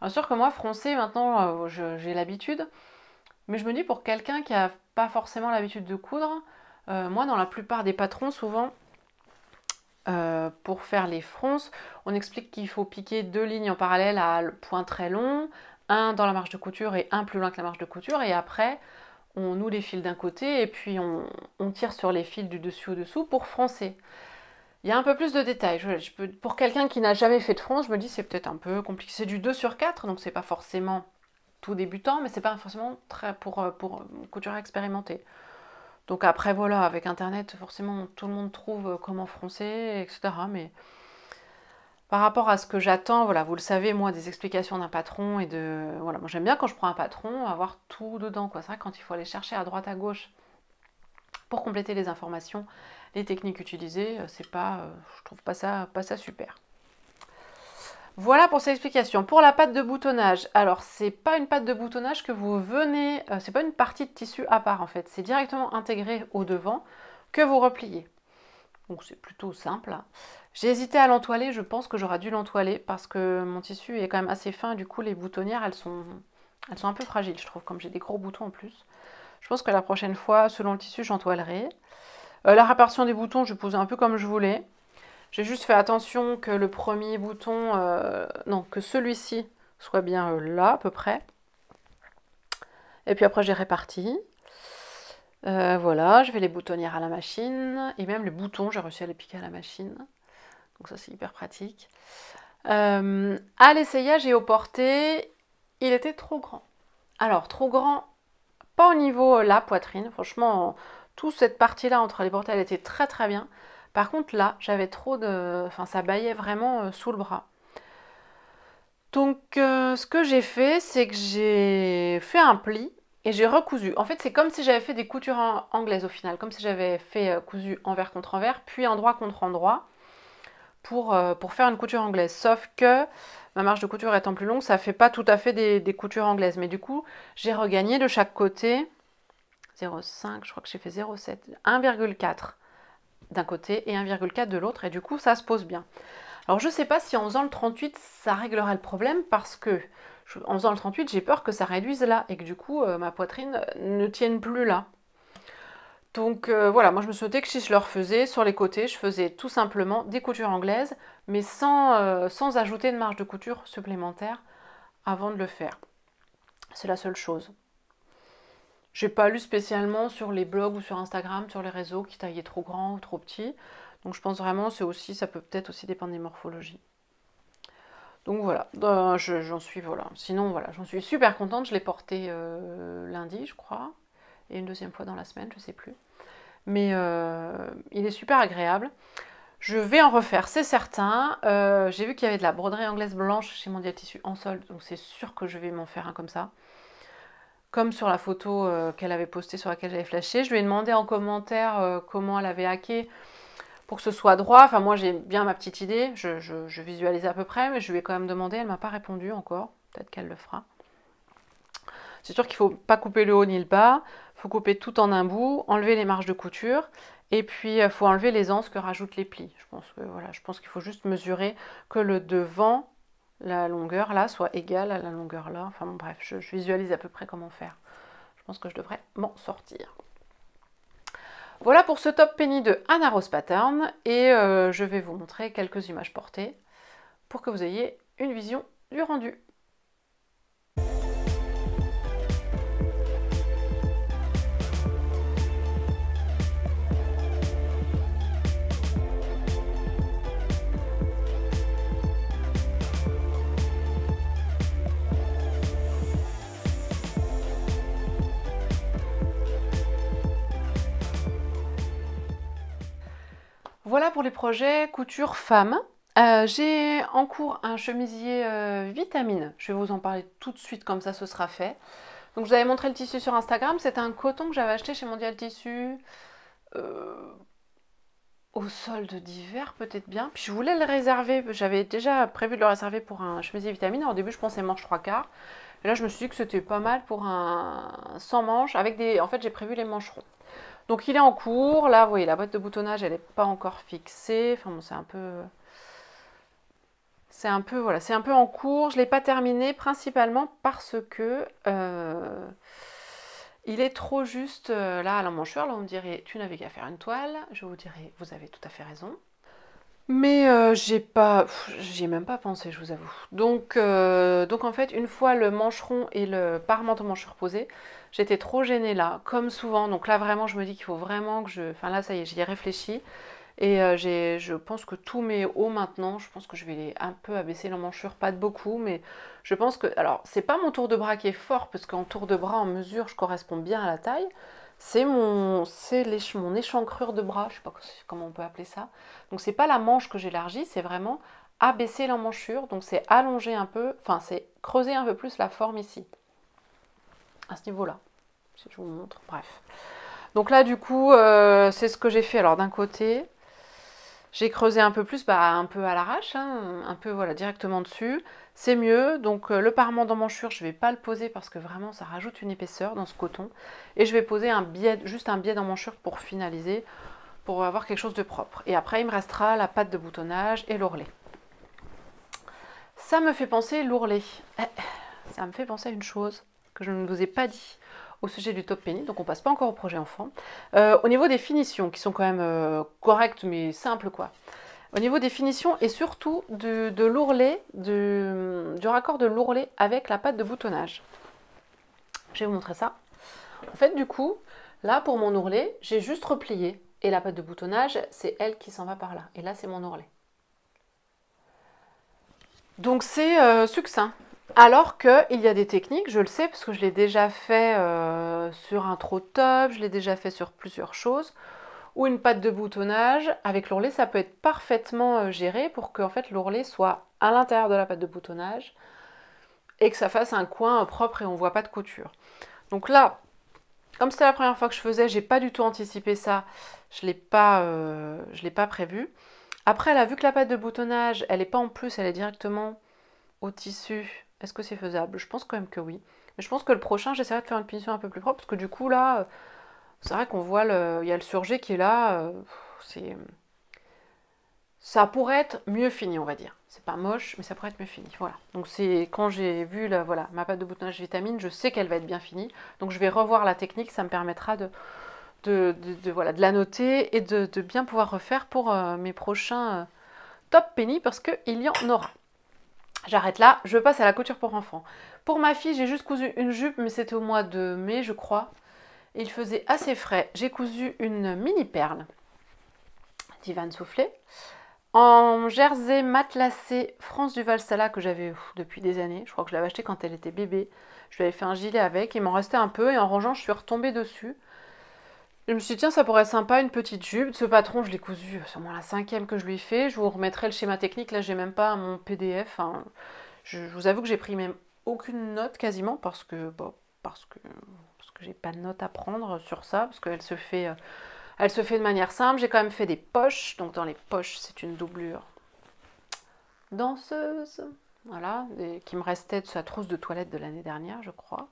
Alors sûr que moi, froncer, maintenant, euh, j'ai l'habitude. Mais je me dis, pour quelqu'un qui n'a pas forcément l'habitude de coudre, euh, moi, dans la plupart des patrons, souvent, euh, pour faire les fronces, on explique qu'il faut piquer deux lignes en parallèle à le point très long, un dans la marge de couture et un plus loin que la marge de couture, et après, on noue les fils d'un côté, et puis on, on tire sur les fils du dessus au dessous pour froncer. Il y a un peu plus de détails. Je, je peux, pour quelqu'un qui n'a jamais fait de fronce, je me dis, c'est peut-être un peu compliqué. C'est du deux sur quatre, donc c'est pas forcément... tout débutant, mais c'est pas forcément très pour, pour couturier expérimenté. Donc après voilà, avec internet forcément tout le monde trouve comment froncer, et cetera. Mais par rapport à ce que j'attends, voilà, vous le savez, moi, des explications d'un patron et de voilà, moi j'aime bien quand je prends un patron avoir tout dedans quoi. C'est vrai quand il faut aller chercher à droite à gauche pour compléter les informations, les techniques utilisées, c'est pas, je trouve pas ça pas ça super. Voilà pour cette explication. Pour la patte de boutonnage, alors c'est pas une patte de boutonnage que vous venez, euh, c'est pas une partie de tissu à part en fait, c'est directement intégré au devant que vous repliez. Donc c'est plutôt simple. Hein. J'ai hésité à l'entoiler, je pense que j'aurais dû l'entoiler parce que mon tissu est quand même assez fin, du coup les boutonnières elles sont, elles sont un peu fragiles je trouve, comme j'ai des gros boutons en plus. Je pense que la prochaine fois, selon le tissu, j'entoilerai. Euh, la répartition des boutons, je pose un peu comme je voulais. J'ai juste fait attention que le premier bouton, euh, non, que celui-ci soit bien euh, là, à peu près. Et puis après, j'ai réparti. Euh, voilà, je fais les boutonnières à la machine. Et même les boutons, j'ai réussi à les piquer à la machine. Donc ça, c'est hyper pratique. Euh, à l'essayage et au porté, il était trop grand. Alors, trop grand, pas au niveau euh, la poitrine. Franchement, toute cette partie-là, entre les bretelles, était très très bien. Par contre, là, j'avais trop de... Enfin, ça baillait vraiment euh, sous le bras. Donc, euh, ce que j'ai fait, c'est que j'ai fait un pli et j'ai recousu. En fait, c'est comme si j'avais fait des coutures anglaises au final. Comme si j'avais fait euh, cousu envers contre envers, puis endroit contre endroit pour, euh, pour faire une couture anglaise. Sauf que ma marge de couture étant plus longue, ça ne fait pas tout à fait des, des coutures anglaises. Mais du coup, j'ai regagné de chaque côté zéro virgule cinq, je crois que j'ai fait zéro virgule sept, un virgule quatre. D'un côté et un virgule quatre de l'autre, et du coup ça se pose bien. Alors je sais pas si en faisant le trente-huit ça réglera le problème, parce que je, en faisant le trente-huit j'ai peur que ça réduise là et que du coup euh, ma poitrine ne tienne plus là. Donc euh, voilà, moi je me souhaitais que si je le refaisais sur les côtés, je faisais tout simplement des coutures anglaises mais sans, euh, sans ajouter de marge de couture supplémentaire avant de le faire. C'est la seule chose. J'ai pas lu spécialement sur les blogs ou sur Instagram, sur les réseaux, qui taillaient trop grand ou trop petit. Donc je pense vraiment c'est aussi, ça peut peut-être aussi dépendre des morphologies. Donc voilà, euh, j'en suis voilà. Sinon voilà, j'en suis super contente. Je l'ai porté euh, lundi, je crois, et une deuxième fois dans la semaine, je sais plus. Mais euh, il est super agréable. Je vais en refaire, c'est certain. Euh, J'ai vu qu'il y avait de la broderie anglaise blanche chez Mondial Tissu en solde, donc c'est sûr que je vais m'en faire un comme ça. Comme sur la photo euh, qu'elle avait postée, sur laquelle j'avais flashé. Je lui ai demandé en commentaire euh, comment elle avait hacké pour que ce soit droit. Enfin, moi, j'ai bien ma petite idée. Je, je, je visualise à peu près, mais je lui ai quand même demandé. Elle ne m'a pas répondu encore. Peut-être qu'elle le fera. C'est sûr qu'il ne faut pas couper le haut ni le bas. Il faut couper tout en un bout, enlever les marges de couture, et puis il faut enlever les anses que rajoutent les plis. Je pense que voilà, je pense qu'il faut juste mesurer que le devant, la longueur là, soit égale à la longueur là. Enfin bon, bref, je, je visualise à peu près comment faire. Je pense que je devrais m'en sortir. Voilà pour ce top Penny de Anna Rose Patterns, et euh, je vais vous montrer quelques images portées pour que vous ayez une vision du rendu. Voilà pour les projets couture femme. Euh, j'ai en cours un chemisier euh, vitamine. Je vais vous en parler tout de suite, comme ça ce sera fait. Donc je vous avais montré le tissu sur Instagram. C'est un coton que j'avais acheté chez Mondial Tissu euh, au solde d'hiver, peut-être bien. Puis je voulais le réserver. J'avais déjà prévu de le réserver pour un chemisier vitamine. Alors, au début, je pensais manche trois quarts. Et là, je me suis dit que c'était pas mal pour un sans manches. Avec des... En fait, j'ai prévu les mancherons. Donc il est en cours, là vous voyez la boîte de boutonnage elle n'est pas encore fixée, enfin bon c'est un peu, c'est un peu, voilà, c'est un peu en cours, je ne l'ai pas terminé principalement parce que euh, il est trop juste, euh, là à la manchure, là on me dirait tu n'avais qu'à faire une toile, je vous dirais vous avez tout à fait raison. Mais euh, j'ai pas, j'y ai même pas pensé, je vous avoue. Donc, euh, donc en fait, une fois le mancheron et le parement de manche reposé, j'étais trop gênée là, comme souvent. Donc là, vraiment, je me dis qu'il faut vraiment que je... Enfin là, ça y est, j'y ai réfléchi. Et euh, j'ai, je pense que tous mes hauts maintenant, je pense que je vais les un peu abaisser l'emmanchure, pas de beaucoup, mais je pense que... Alors, c'est pas mon tour de bras qui est fort, parce qu'en tour de bras, en mesure, je correspond bien à la taille. C'est mon, mon échancrure de bras, je sais pas comment on peut appeler ça. Donc c'est pas la manche que j'élargis, c'est vraiment abaisser l'emmanchure. Donc c'est allonger un peu, enfin c'est creuser un peu plus la forme ici. À ce niveau-là, si je vous montre, bref. Donc là du coup, euh, c'est ce que j'ai fait. Alors d'un côté, j'ai creusé un peu plus, bah, un peu à l'arrache, hein, un peu voilà directement dessus. C'est mieux, donc euh, le parement d'emmanchure, je ne vais pas le poser parce que vraiment ça rajoute une épaisseur dans ce coton. Et je vais poser un biais, juste un biais d'emmanchure pour finaliser, pour avoir quelque chose de propre. Et après il me restera la patte de boutonnage et l'ourlet. Ça me fait penser l'ourlet. Eh, ça me fait penser à une chose que je ne vous ai pas dit au sujet du top Penny, donc on passe pas encore au projet enfant. Euh, au niveau des finitions, qui sont quand même euh, correctes, mais simples, quoi. Au niveau des finitions, et surtout de, de l'ourlet, du, du raccord de l'ourlet avec la patte de boutonnage. Je vais vous montrer ça. En fait, du coup, là, pour mon ourlet, j'ai juste replié. Et la patte de boutonnage, c'est elle qui s'en va par là. Et là, c'est mon ourlet. Donc, c'est euh, succinct. Alors qu'il y a des techniques, je le sais, parce que je l'ai déjà fait euh, sur un trop top, je l'ai déjà fait sur plusieurs choses, ou une patte de boutonnage, avec l'ourlet, ça peut être parfaitement euh, géré pour que en fait, l'ourlet soit à l'intérieur de la patte de boutonnage et que ça fasse un coin euh, propre et on ne voit pas de couture. Donc là, comme c'était la première fois que je faisais, j'ai pas du tout anticipé ça, je ne l'ai pas, euh, je l'ai pas prévu. Après, là, vu que la patte de boutonnage, elle n'est pas en plus, elle est directement au tissu... Est-ce que c'est faisable? Je pense quand même que oui. Mais je pense que le prochain, j'essaierai de faire une finition un peu plus propre, parce que du coup, là, c'est vrai qu'on voit, le... il y a le surjet qui est là. C'est... Ça pourrait être mieux fini, on va dire. C'est pas moche, mais ça pourrait être mieux fini. Voilà. Donc c'est quand j'ai vu la... voilà, ma pâte de boutonnage vitamine, je sais qu'elle va être bien finie. Donc je vais revoir la technique, ça me permettra de, de, de, de, voilà, de la noter et de, de bien pouvoir refaire pour euh, mes prochains euh, top Penny, parce qu'il y en aura. J'arrête là, je passe à la couture pour enfants. Pour ma fille, j'ai juste cousu une jupe, mais c'était au mois de mai, je crois. Et il faisait assez frais. J'ai cousu une mini perle d'Ivanne Soufflé en jersey matelassé France du Valsala que j'avais depuis des années. Je crois que je l'avais acheté quand elle était bébé. Je lui avais fait un gilet avec, il m'en restait un peu et en rangeant, je suis retombée dessus. Je me suis dit, tiens, ça pourrait être sympa, une petite jupe. Ce patron, je l'ai cousu, sûrement la cinquième que je lui fais. Je vous remettrai le schéma technique. Là, j'ai même pas mon P D F. Hein. Je, je vous avoue que j'ai pris même aucune note quasiment parce que, bon, parce que, parce que j'ai pas de note à prendre sur ça. Parce qu'elle se fait, euh, elle se fait de manière simple. J'ai quand même fait des poches. Donc, dans les poches, c'est une doublure danseuse. Voilà, et qui me restait de sa trousse de toilette de l'année dernière, je crois.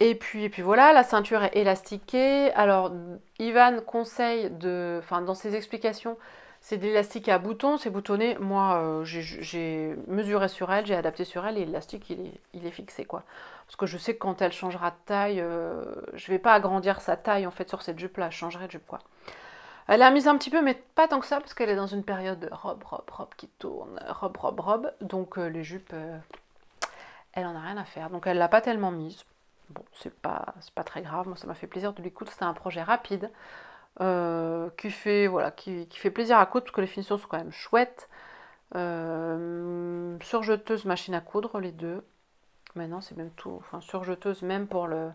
Et puis, et puis voilà, la ceinture est élastiquée. Alors, Ivan conseille, de, enfin, dans ses explications, c'est de l'élastique à boutons, c'est boutonné. Moi, euh, j'ai mesuré sur elle, j'ai adapté sur elle et l'élastique, il est, il est fixé, quoi. Parce que je sais que quand elle changera de taille, euh, je ne vais pas agrandir sa taille, en fait, sur cette jupe-là. Je changerai de jupe, quoi. Elle a mis un petit peu, mais pas tant que ça, parce qu'elle est dans une période de robe, robe, robe qui tourne, robe, robe, robe. Donc, euh, les jupes, euh, elle en a rien à faire. Donc, elle ne l'a pas tellement mise. Bon, c'est pas, c'est pas très grave. Moi, ça m'a fait plaisir de l'écouter. C'était un projet rapide. Euh, qui fait voilà qui, qui fait plaisir à coudre parce que les finitions sont quand même chouettes. Euh, surjeteuse, machine à coudre, les deux. Maintenant c'est même tout, enfin surjeteuse même pour le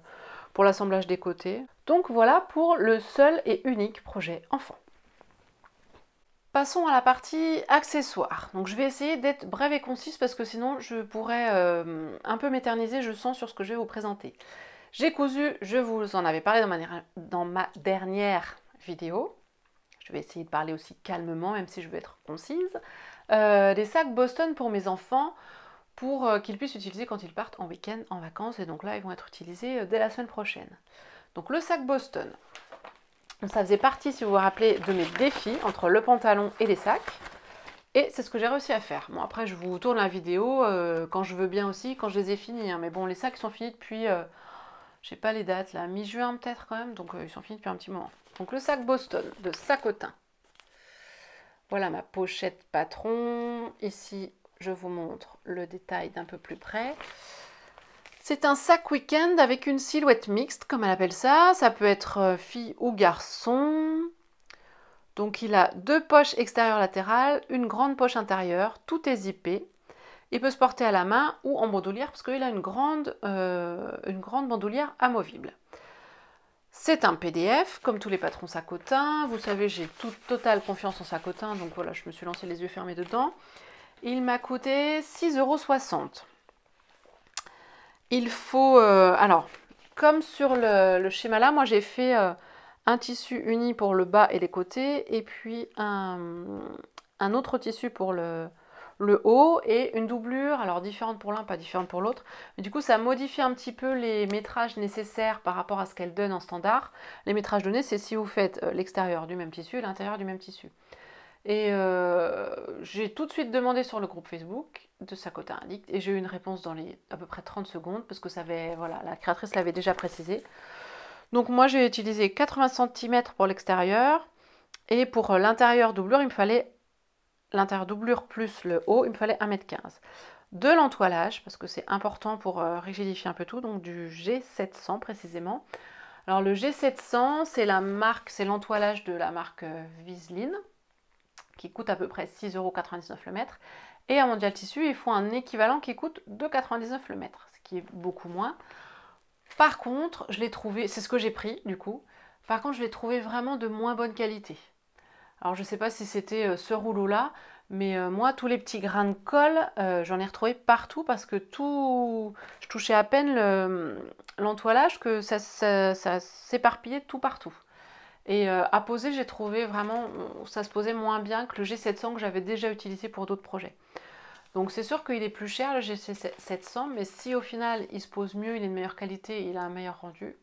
pour l'assemblage des côtés. Donc voilà pour le seul et unique projet enfant. Passons à la partie accessoires. Donc je vais essayer d'être brève et concise parce que sinon je pourrais euh, un peu m'éterniser, je sens, sur ce que je vais vous présenter. J'ai cousu, je vous en avais parlé dans ma, dans ma dernière vidéo, je vais essayer de parler aussi calmement, même si je veux être concise, euh, des sacs Boston pour mes enfants, pour euh, qu'ils puissent utiliser quand ils partent en week-end, en vacances, et donc là, ils vont être utilisés euh, dès la semaine prochaine. Donc le sac Boston, ça faisait partie, si vous vous rappelez, de mes défis entre le pantalon et les sacs, et c'est ce que j'ai réussi à faire. Bon, après, je vous tourne la vidéo euh, quand je veux bien aussi, quand je les ai finis, hein, mais bon, les sacs sont finis depuis... Euh, je sais pas les dates, là, mi-juin peut-être quand même, donc euh, ils sont finis depuis un petit moment. Donc le sac Boston de Sacotin. Voilà ma pochette patron. Ici, je vous montre le détail d'un peu plus près. C'est un sac week-end avec une silhouette mixte, comme elle appelle ça. Ça peut être euh, fille ou garçon. Donc il a deux poches extérieures latérales, une grande poche intérieure, tout est zippé. Il peut se porter à la main ou en bandoulière parce qu'il a une grande, euh, une grande bandoulière amovible. C'est un P D F, comme tous les patrons Sacotin. Vous savez, j'ai toute totale confiance en Sacotin, donc voilà, je me suis lancée les yeux fermés dedans. Il m'a coûté six euros soixante. Il faut... Euh, alors, comme sur le, le schéma là, moi j'ai fait euh, un tissu uni pour le bas et les côtés, et puis un, un autre tissu pour le... le haut et une doublure, alors différente pour l'un, pas différente pour l'autre. Du coup, ça modifie un petit peu les métrages nécessaires par rapport à ce qu'elle donne en standard. Les métrages donnés, c'est si vous faites l'extérieur du même tissu et l'intérieur du même tissu. Et euh, j'ai tout de suite demandé sur le groupe Facebook de Sacotin Addict et j'ai eu une réponse dans les à peu près trente secondes parce que ça avait, voilà, la créatrice l'avait déjà précisé. Donc moi, j'ai utilisé quatre-vingts centimètres pour l'extérieur et pour l'intérieur doublure, il me fallait... l'intérieur doublure plus le haut, il me fallait un mètre quinze. De l'entoilage, parce que c'est important pour euh, rigidifier un peu tout, donc du G sept cents précisément. Alors le G sept cents, c'est la marque, c'est l'entoilage de la marque euh, Vlieseline, qui coûte à peu près six euros quatre-vingt-dix-neuf le mètre. Et à Mondial Tissu, ils font un équivalent qui coûte deux euros quatre-vingt-dix-neuf le mètre, ce qui est beaucoup moins. Par contre, je l'ai trouvé, c'est ce que j'ai pris du coup, par contre je l'ai trouvé vraiment de moins bonne qualité. Alors je ne sais pas si c'était euh, ce rouleau-là, mais euh, moi, tous les petits grains de colle, euh, j'en ai retrouvé partout parce que tout, je touchais à peine l'entoilage le... que ça, ça, ça s'éparpillait tout partout. Et euh, à poser, j'ai trouvé vraiment, ça se posait moins bien que le G sept cents que j'avais déjà utilisé pour d'autres projets. Donc c'est sûr qu'il est plus cher le G sept cents, mais si au final il se pose mieux, il est de meilleure qualité, il a un meilleur rendu.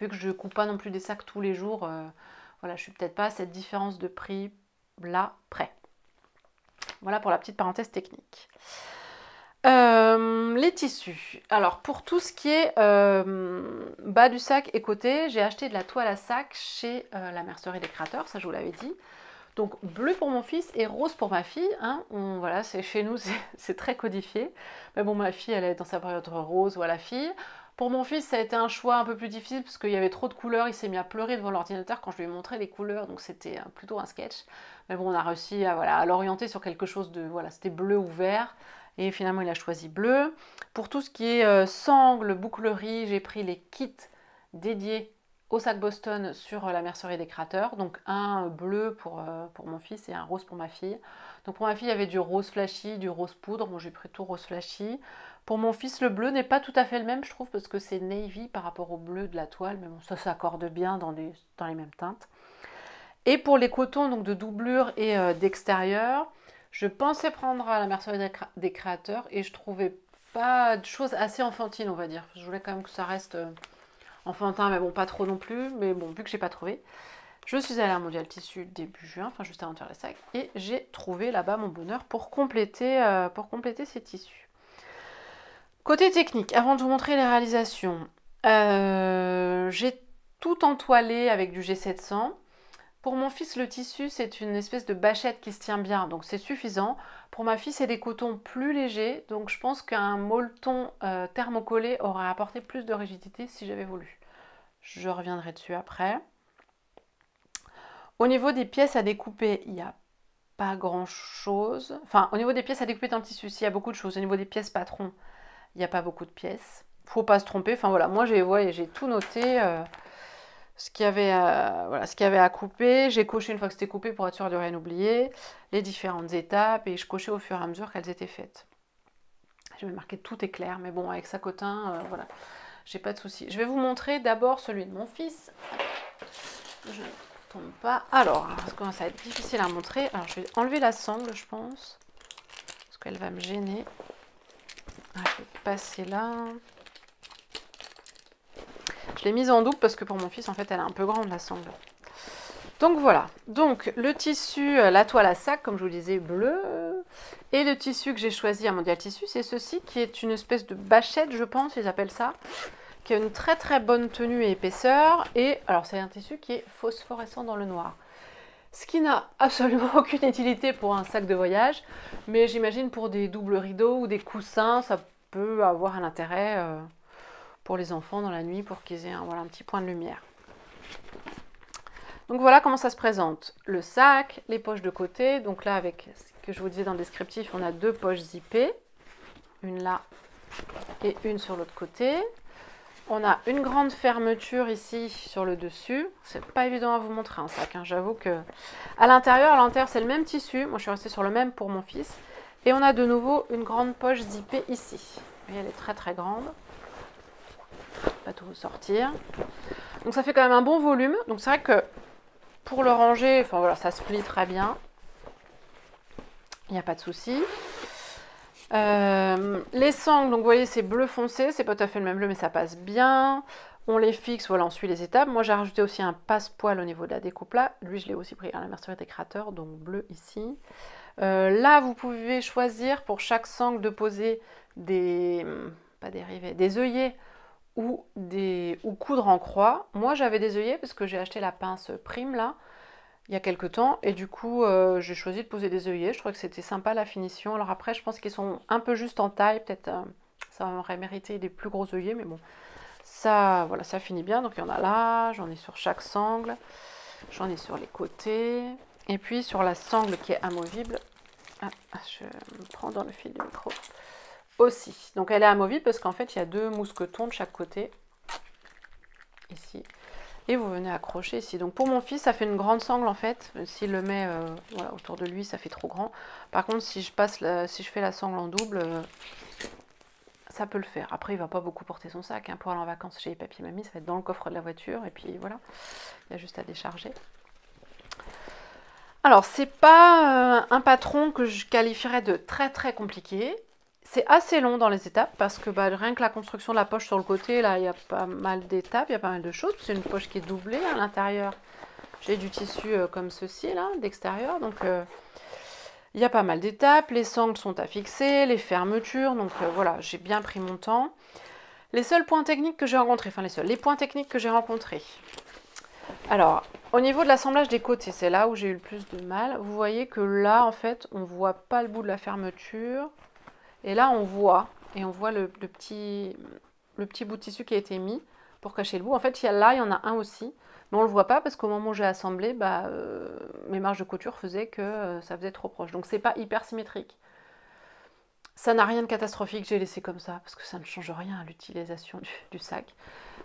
Vu que je ne coupe pas non plus des sacs tous les jours... Euh... Voilà, je suis peut-être pas à cette différence de prix là près. Voilà pour la petite parenthèse technique. Euh, les tissus. Alors pour tout ce qui est euh, bas du sac et côté, j'ai acheté de la toile à sac chez euh, La Mercerie des Créateurs, ça je vous l'avais dit. Donc bleu pour mon fils et rose pour ma fille. Hein. On, voilà, c'est chez nous, c'est très codifié. Mais bon, ma fille, elle est dans sa période rose, voilà fille. Pour mon fils, ça a été un choix un peu plus difficile parce qu'il y avait trop de couleurs. Il s'est mis à pleurer devant l'ordinateur quand je lui ai montré les couleurs. Donc, c'était plutôt un sketch. Mais bon, on a réussi à, voilà, à l'orienter sur quelque chose de... Voilà, c'était bleu ou vert. Et finalement, il a choisi bleu. Pour tout ce qui est euh, sangle, bouclerie, j'ai pris les kits dédiés au sac Boston sur euh, La Mercerie des Créateurs. Donc, un bleu pour, euh, pour mon fils et un rose pour ma fille. Donc, pour ma fille, il y avait du rose flashy, du rose poudre. Bon, j'ai pris tout rose flashy. Pour mon fils, le bleu n'est pas tout à fait le même, je trouve, parce que c'est navy par rapport au bleu de la toile. Mais bon, ça s'accorde bien dans les, dans les mêmes teintes. Et pour les cotons, donc de doublure et euh, d'extérieur, je pensais prendre à La Mercerie des Créateurs et je trouvais pas de choses assez enfantines, on va dire. Je voulais quand même que ça reste enfantin, mais bon, pas trop non plus. Mais bon, vu que j'ai pas trouvé, je suis allée à Mondial Tissu début juin, enfin juste avant de faire la sac, et j'ai trouvé là-bas mon bonheur pour compléter, euh, pour compléter ces tissus. Côté technique, avant de vous montrer les réalisations, euh, j'ai tout entoilé avec du G sept cents. Pour mon fils, le tissu, c'est une espèce de bâchette qui se tient bien, donc c'est suffisant. Pour ma fille, c'est des cotons plus légers, donc je pense qu'un molleton euh, thermocollé aurait apporté plus de rigidité si j'avais voulu. Je reviendrai dessus après. Au niveau des pièces à découper, il n'y a pas grand-chose. Enfin, au niveau des pièces à découper dans le tissu, s'il y a beaucoup de choses. Au niveau des pièces patron, il n'y a pas beaucoup de pièces. Faut pas se tromper. Enfin, voilà, moi, j'ai ouais, j'ai tout noté. Euh... Ce qu'il y avait à, voilà, ce qu'il y avait à couper, j'ai coché une fois que c'était coupé pour être sûr de rien oublier, les différentes étapes, et je cochais au fur et à mesure qu'elles étaient faites. J'avais marqué tout est clair, mais bon, avec Sacotin, euh, voilà, j'ai pas de souci. Je vais vous montrer d'abord celui de mon fils. Je ne tombe pas. Alors, parce que ça va être difficile à montrer. Alors, je vais enlever la sangle, je pense, parce qu'elle va me gêner. Ah, je vais passer là. Je l'ai mise en double parce que pour mon fils, en fait, elle est un peu grande, la sangle. Donc, voilà. Donc, le tissu, la toile à sac, comme je vous disais, bleu. Et le tissu que j'ai choisi à Mondial Tissu, c'est ceci, qui est une espèce de bâchette, je pense, ils appellent ça, qui a une très, très bonne tenue et épaisseur. Et alors, c'est un tissu qui est phosphorescent dans le noir. Ce qui n'a absolument aucune utilité pour un sac de voyage. Mais j'imagine pour des doubles rideaux ou des coussins, ça peut avoir un intérêt... Euh... pour les enfants dans la nuit, pour qu'ils aient un, voilà, un petit point de lumière. Donc voilà comment ça se présente. Le sac, les poches de côté. Donc là, avec ce que je vous disais dans le descriptif, on a deux poches zippées. Une là et une sur l'autre côté. On a une grande fermeture ici sur le dessus. C'est pas évident à vous montrer un sac, hein. J'avoue que à l'intérieur, à l'intérieur, c'est le même tissu. Moi, je suis restée sur le même pour mon fils. Et on a de nouveau une grande poche zippée ici. Vous voyez, elle est très très grande. Pas tout sortir. Donc ça fait quand même un bon volume. Donc c'est vrai que pour le ranger, enfin voilà, ça se plie très bien. Il n'y a pas de souci. Euh, les sangles, donc vous voyez, c'est bleu foncé. C'est pas tout à fait le même bleu, mais ça passe bien. On les fixe, voilà, on suit les étapes. Moi, j'ai rajouté aussi un passe-poil au niveau de la découpe là. Lui, je l'ai aussi pris à la mercerie des créateurs, donc bleu ici. Euh, là, vous pouvez choisir pour chaque sangle de poser des... pas des rivets, des œillets Ou, des, ou coudre en croix. Moi, j'avais des œillets parce que j'ai acheté la pince prime, là, il y a quelques temps. Et du coup, euh, j'ai choisi de poser des œillets. Je trouvais que c'était sympa, la finition. Alors après, je pense qu'ils sont un peu juste en taille. Peut-être euh, ça aurait mérité des plus gros œillets. Mais bon, ça, voilà, ça finit bien. Donc, il y en a là. J'en ai sur chaque sangle. J'en ai sur les côtés. Et puis, sur la sangle qui est amovible. Ah, je me prends dans le fil du micro. Aussi. Donc elle est amovible parce qu'en fait il y a deux mousquetons de chaque côté ici et vous venez accrocher ici. Donc pour mon fils ça fait une grande sangle en fait. S'il le met euh, voilà, autour de lui ça fait trop grand. Par contre si je passe la, si je fais la sangle en double euh, ça peut le faire. Après il va pas beaucoup porter son sac hein. Pour aller en vacances chez papy et mamie ça va être dans le coffre de la voiture et puis voilà il y a juste à décharger. Alors c'est pas euh, un patron que je qualifierais de très très compliqué. C'est assez long dans les étapes parce que bah, rien que la construction de la poche sur le côté, là, il y a pas mal d'étapes, il y a pas mal de choses. C'est une poche qui est doublée à l'intérieur. J'ai du tissu euh, comme ceci, là, d'extérieur. Donc, euh, il y a pas mal d'étapes. Les sangles sont à fixer, les fermetures. Donc, euh, voilà, j'ai bien pris mon temps. Les seuls points techniques que j'ai rencontrés, enfin, les seuls, les points techniques que j'ai rencontrés. Alors, au niveau de l'assemblage des côtés, c'est là où j'ai eu le plus de mal. Vous voyez que là, en fait, on ne voit pas le bout de la fermeture. Et là, on voit, et on voit le, le, petit, le petit bout de tissu qui a été mis pour cacher le bout. En fait, il y a là, il y en a un aussi, mais on ne le voit pas parce qu'au moment où j'ai assemblé, bah, euh, mes marges de couture faisaient que euh, ça faisait trop proche. Donc, c'est pas hyper symétrique. Ça n'a rien de catastrophique, j'ai laissé comme ça parce que ça ne change rien à l'utilisation du, du sac.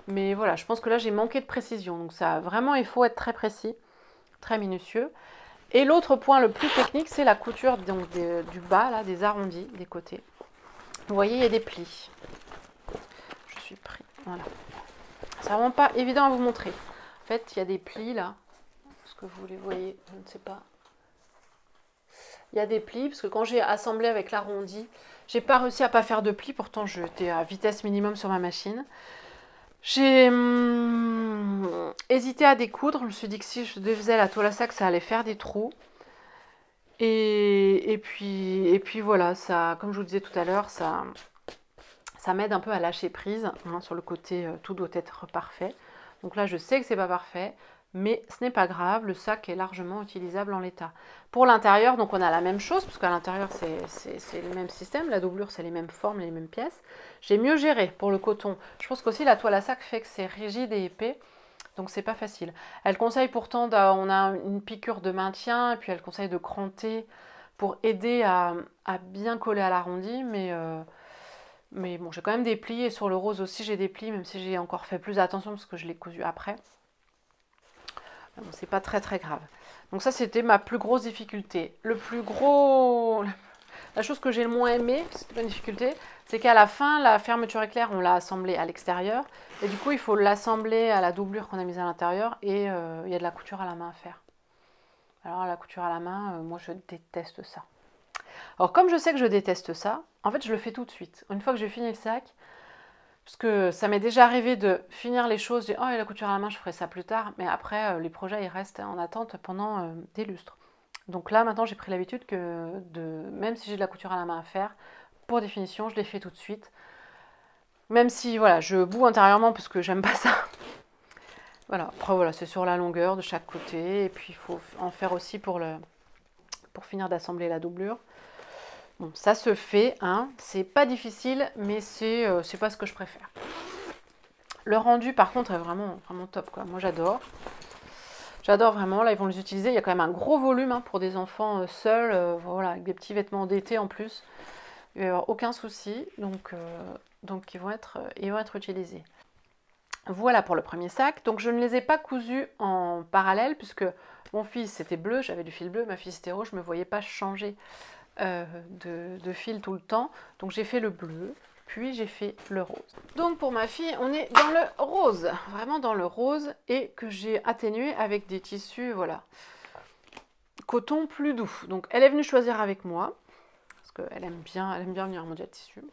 Mais voilà, je pense que là, j'ai manqué de précision. Donc, ça, vraiment, il faut être très précis, très minutieux. Et l'autre point le plus technique, c'est la couture donc, des, du bas, là, des arrondis, des côtés. Vous voyez, il y a des plis. Je suis pris. Voilà. C'est vraiment pas évident à vous montrer. En fait, il y a des plis, là. Est-ce que vous les voyez? Je ne sais pas. Il y a des plis, parce que quand j'ai assemblé avec l'arrondi, J'ai pas réussi à pas faire de plis, pourtant j'étais à vitesse minimum sur ma machine. J'ai hum, hésité à découdre, je me suis dit que si je défaisais la toile à sac, ça allait faire des trous. Et, et, puis, et puis voilà, ça, comme je vous disais tout à l'heure, ça, ça m'aide un peu à lâcher prise, hein, sur le côté euh, tout doit être parfait. Donc là je sais que c'est pas parfait, mais ce n'est pas grave, le sac est largement utilisable en l'état. Pour l'intérieur, donc on a la même chose, parce qu'à l'intérieur c'est le même système, la doublure c'est les mêmes formes, les mêmes pièces. J'ai mieux géré pour le coton. Je pense qu'aussi la toile à sac fait que c'est rigide et épais, donc c'est pas facile. Elle conseille pourtant, on a une piqûre de maintien, et puis elle conseille de cranter pour aider à, à bien coller à l'arrondi, mais... Euh, mais bon, j'ai quand même des plis, et sur le rose aussi j'ai des plis, même si j'ai encore fait plus attention parce que je l'ai cousu après. Bon, c'est pas très très grave. Donc ça c'était ma plus grosse difficulté. Le plus gros... La chose que j'ai le moins aimée, c'est pas une difficulté, c'est qu'à la fin, la fermeture éclair, on l'a assemblée à l'extérieur. Et du coup, il faut l'assembler à la doublure qu'on a mise à l'intérieur, et euh, il y a de la couture à la main à faire. Alors la couture à la main, euh, moi je déteste ça. Alors comme je sais que je déteste ça, en fait je le fais tout de suite. Une fois que j'ai fini le sac, parce que ça m'est déjà arrivé de finir les choses, je dis « Oh, et la couture à la main, je ferai ça plus tard », mais après les projets ils restent en attente pendant euh, des lustres. Donc là maintenant j'ai pris l'habitude que de, même si j'ai de la couture à la main à faire, pour définition je les fais tout de suite. Même si voilà, je boue intérieurement parce que j'aime pas ça. Voilà, après voilà, c'est sur la longueur de chaque côté, et puis il faut en faire aussi pour le... pour finir d'assembler la doublure. Bon, ça se fait, hein. C'est pas difficile, mais c'est euh, c'est pas ce que je préfère. Le rendu, par contre, est vraiment, vraiment top, quoi. Moi, j'adore. J'adore vraiment. Là, ils vont les utiliser. Il y a quand même un gros volume, hein, pour des enfants euh, seuls, euh, voilà, avec des petits vêtements d'été en plus. Il va y avoir aucun souci. Donc, euh, donc ils, vont être, euh, ils vont être utilisés. Voilà pour le premier sac. Donc, je ne les ai pas cousus en parallèle, puisque... Mon fils, c'était bleu, j'avais du fil bleu, ma fille, c'était rouge, je ne me voyais pas changer euh, de, de fil tout le temps. Donc, j'ai fait le bleu, puis j'ai fait le rose. Donc, pour ma fille, on est dans le rose, vraiment dans le rose, et que j'ai atténué avec des tissus, voilà, coton plus doux. Donc, elle est venue choisir avec moi, parce qu'elle aime bien, elle aime bien venir à Mondial Tissu.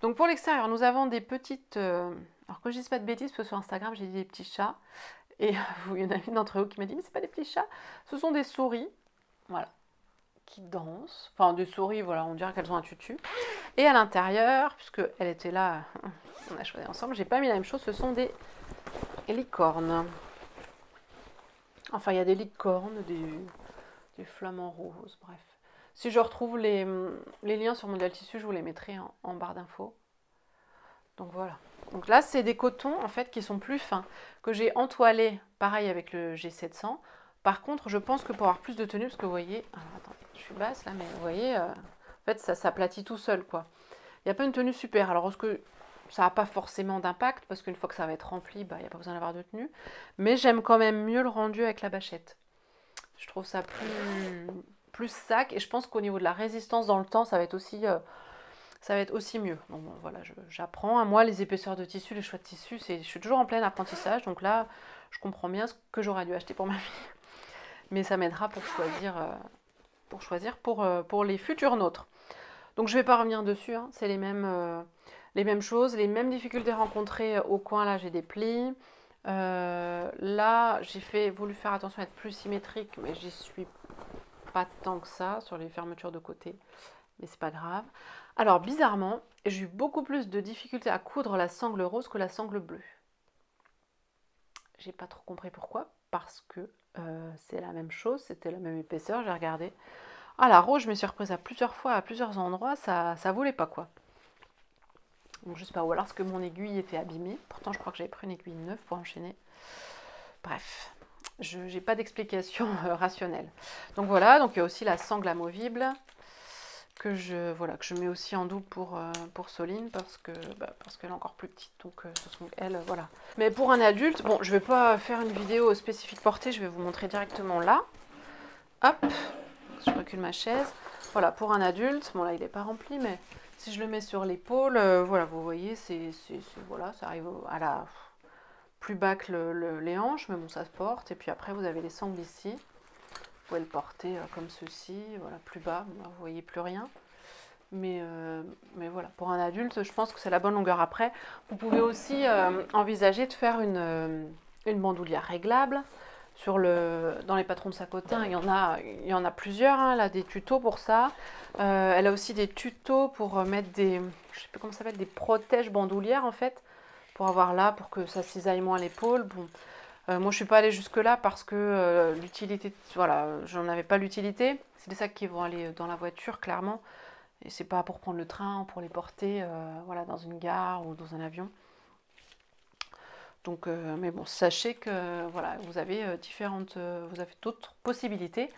Donc, pour l'extérieur, nous avons des petites... Euh, alors, que je ne dise pas de bêtises, parce que sur Instagram, j'ai dit des petits chats. Et il y en a une d'entre eux qui m'a dit « Mais c'est pas des petits chats, ce sont des souris, voilà, qui dansent. » Enfin, des souris, voilà, on dirait qu'elles ont un tutu. Et à l'intérieur, puisqu'elle était là, on a choisi ensemble, j'ai pas mis la même chose, ce sont des licornes. Enfin, il y a des licornes, des, des flamants roses, bref. Si je retrouve les, les liens sur Mondial Tissu, je vous les mettrai en, en barre d'infos. Donc voilà. Donc là, c'est des cotons en fait qui sont plus fins, que j'ai entoilés, pareil avec le G sept cents. Par contre, je pense que pour avoir plus de tenue, parce que vous voyez, alors attendez, je suis basse là, mais vous voyez, euh, en fait, ça s'aplatit tout seul, quoi. Il n'y a pas une tenue super. Alors, est-ce que ça n'a pas forcément d'impact, parce qu'une fois que ça va être rempli, bah, il n'y a pas besoin d'avoir de tenue. Mais j'aime quand même mieux le rendu avec la bâchette. Je trouve ça plus, plus sac, et je pense qu'au niveau de la résistance dans le temps, ça va être aussi... Euh, ça va être aussi mieux. Bon, bon voilà, j'apprends. À moi, les épaisseurs de tissu, les choix de tissu, je suis toujours en plein apprentissage. Donc là, je comprends bien ce que j'aurais dû acheter pour ma fille. Mais ça m'aidera pour choisir, pour, choisir pour, pour les futurs nôtres. Donc, je ne vais pas revenir dessus. Hein. C'est les mêmes, euh, les mêmes choses, les mêmes difficultés rencontrées au coin. Là, j'ai des plis. Euh, là, j'ai voulu faire attention à être plus symétrique, mais j'y suis pas tant que ça sur les fermetures de côté. Mais c'est pas grave. Alors, bizarrement, j'ai eu beaucoup plus de difficultés à coudre la sangle rose que la sangle bleue. J'ai pas trop compris pourquoi, parce que euh, c'est la même chose, c'était la même épaisseur, j'ai regardé. Ah, la rose, je me suis reprise à plusieurs fois, à plusieurs endroits, ça, ça voulait pas, quoi. Donc, je sais pas, ou alors parce que mon aiguille était abîmée. Pourtant, je crois que j'avais pris une aiguille neuve pour enchaîner. Bref, je n'ai pas d'explication euh, rationnelle. Donc, voilà, donc il y a aussi la sangle amovible. Que je, voilà, que je mets aussi en double pour, euh, pour Soline, parce que bah, parce qu'elle est encore plus petite, donc euh, ce sont elles, euh, voilà. Mais pour un adulte, bon, je vais pas faire une vidéo spécifique portée, je vais vous montrer directement là. Hop, je recule ma chaise. Voilà, pour un adulte, bon là il n'est pas rempli, mais si je le mets sur l'épaule, euh, voilà, vous voyez, c'est voilà, ça arrive à la plus bas que le, le, les hanches, mais bon, ça se porte. Et puis après, vous avez les sangles ici. Vous pouvez le porter comme ceci, voilà, plus bas, vous ne voyez plus rien. Mais, euh, mais voilà, pour un adulte, je pense que c'est la bonne longueur. Après, vous pouvez aussi euh, envisager de faire une, une bandoulière réglable. Sur le, dans les patrons de Sacotin, il y en a, il y en a plusieurs, hein, là, des tutos pour ça. Euh, elle a aussi des tutos pour mettre des, je sais plus comment ça s'appelle, des protèges bandoulières, en fait, pour avoir là, pour que ça cisaille moins l'épaule. Bon, euh, moi, je suis pas allée jusque-là parce que euh, l'utilité, voilà, j'en avais pas l'utilité. C'est des sacs qui vont aller dans la voiture, clairement. Et c'est pas pour prendre le train, pour les porter, euh, voilà, dans une gare ou dans un avion. Donc, euh, mais bon, sachez que voilà, vous avez euh, différentes, euh, vous avez d'autres possibilités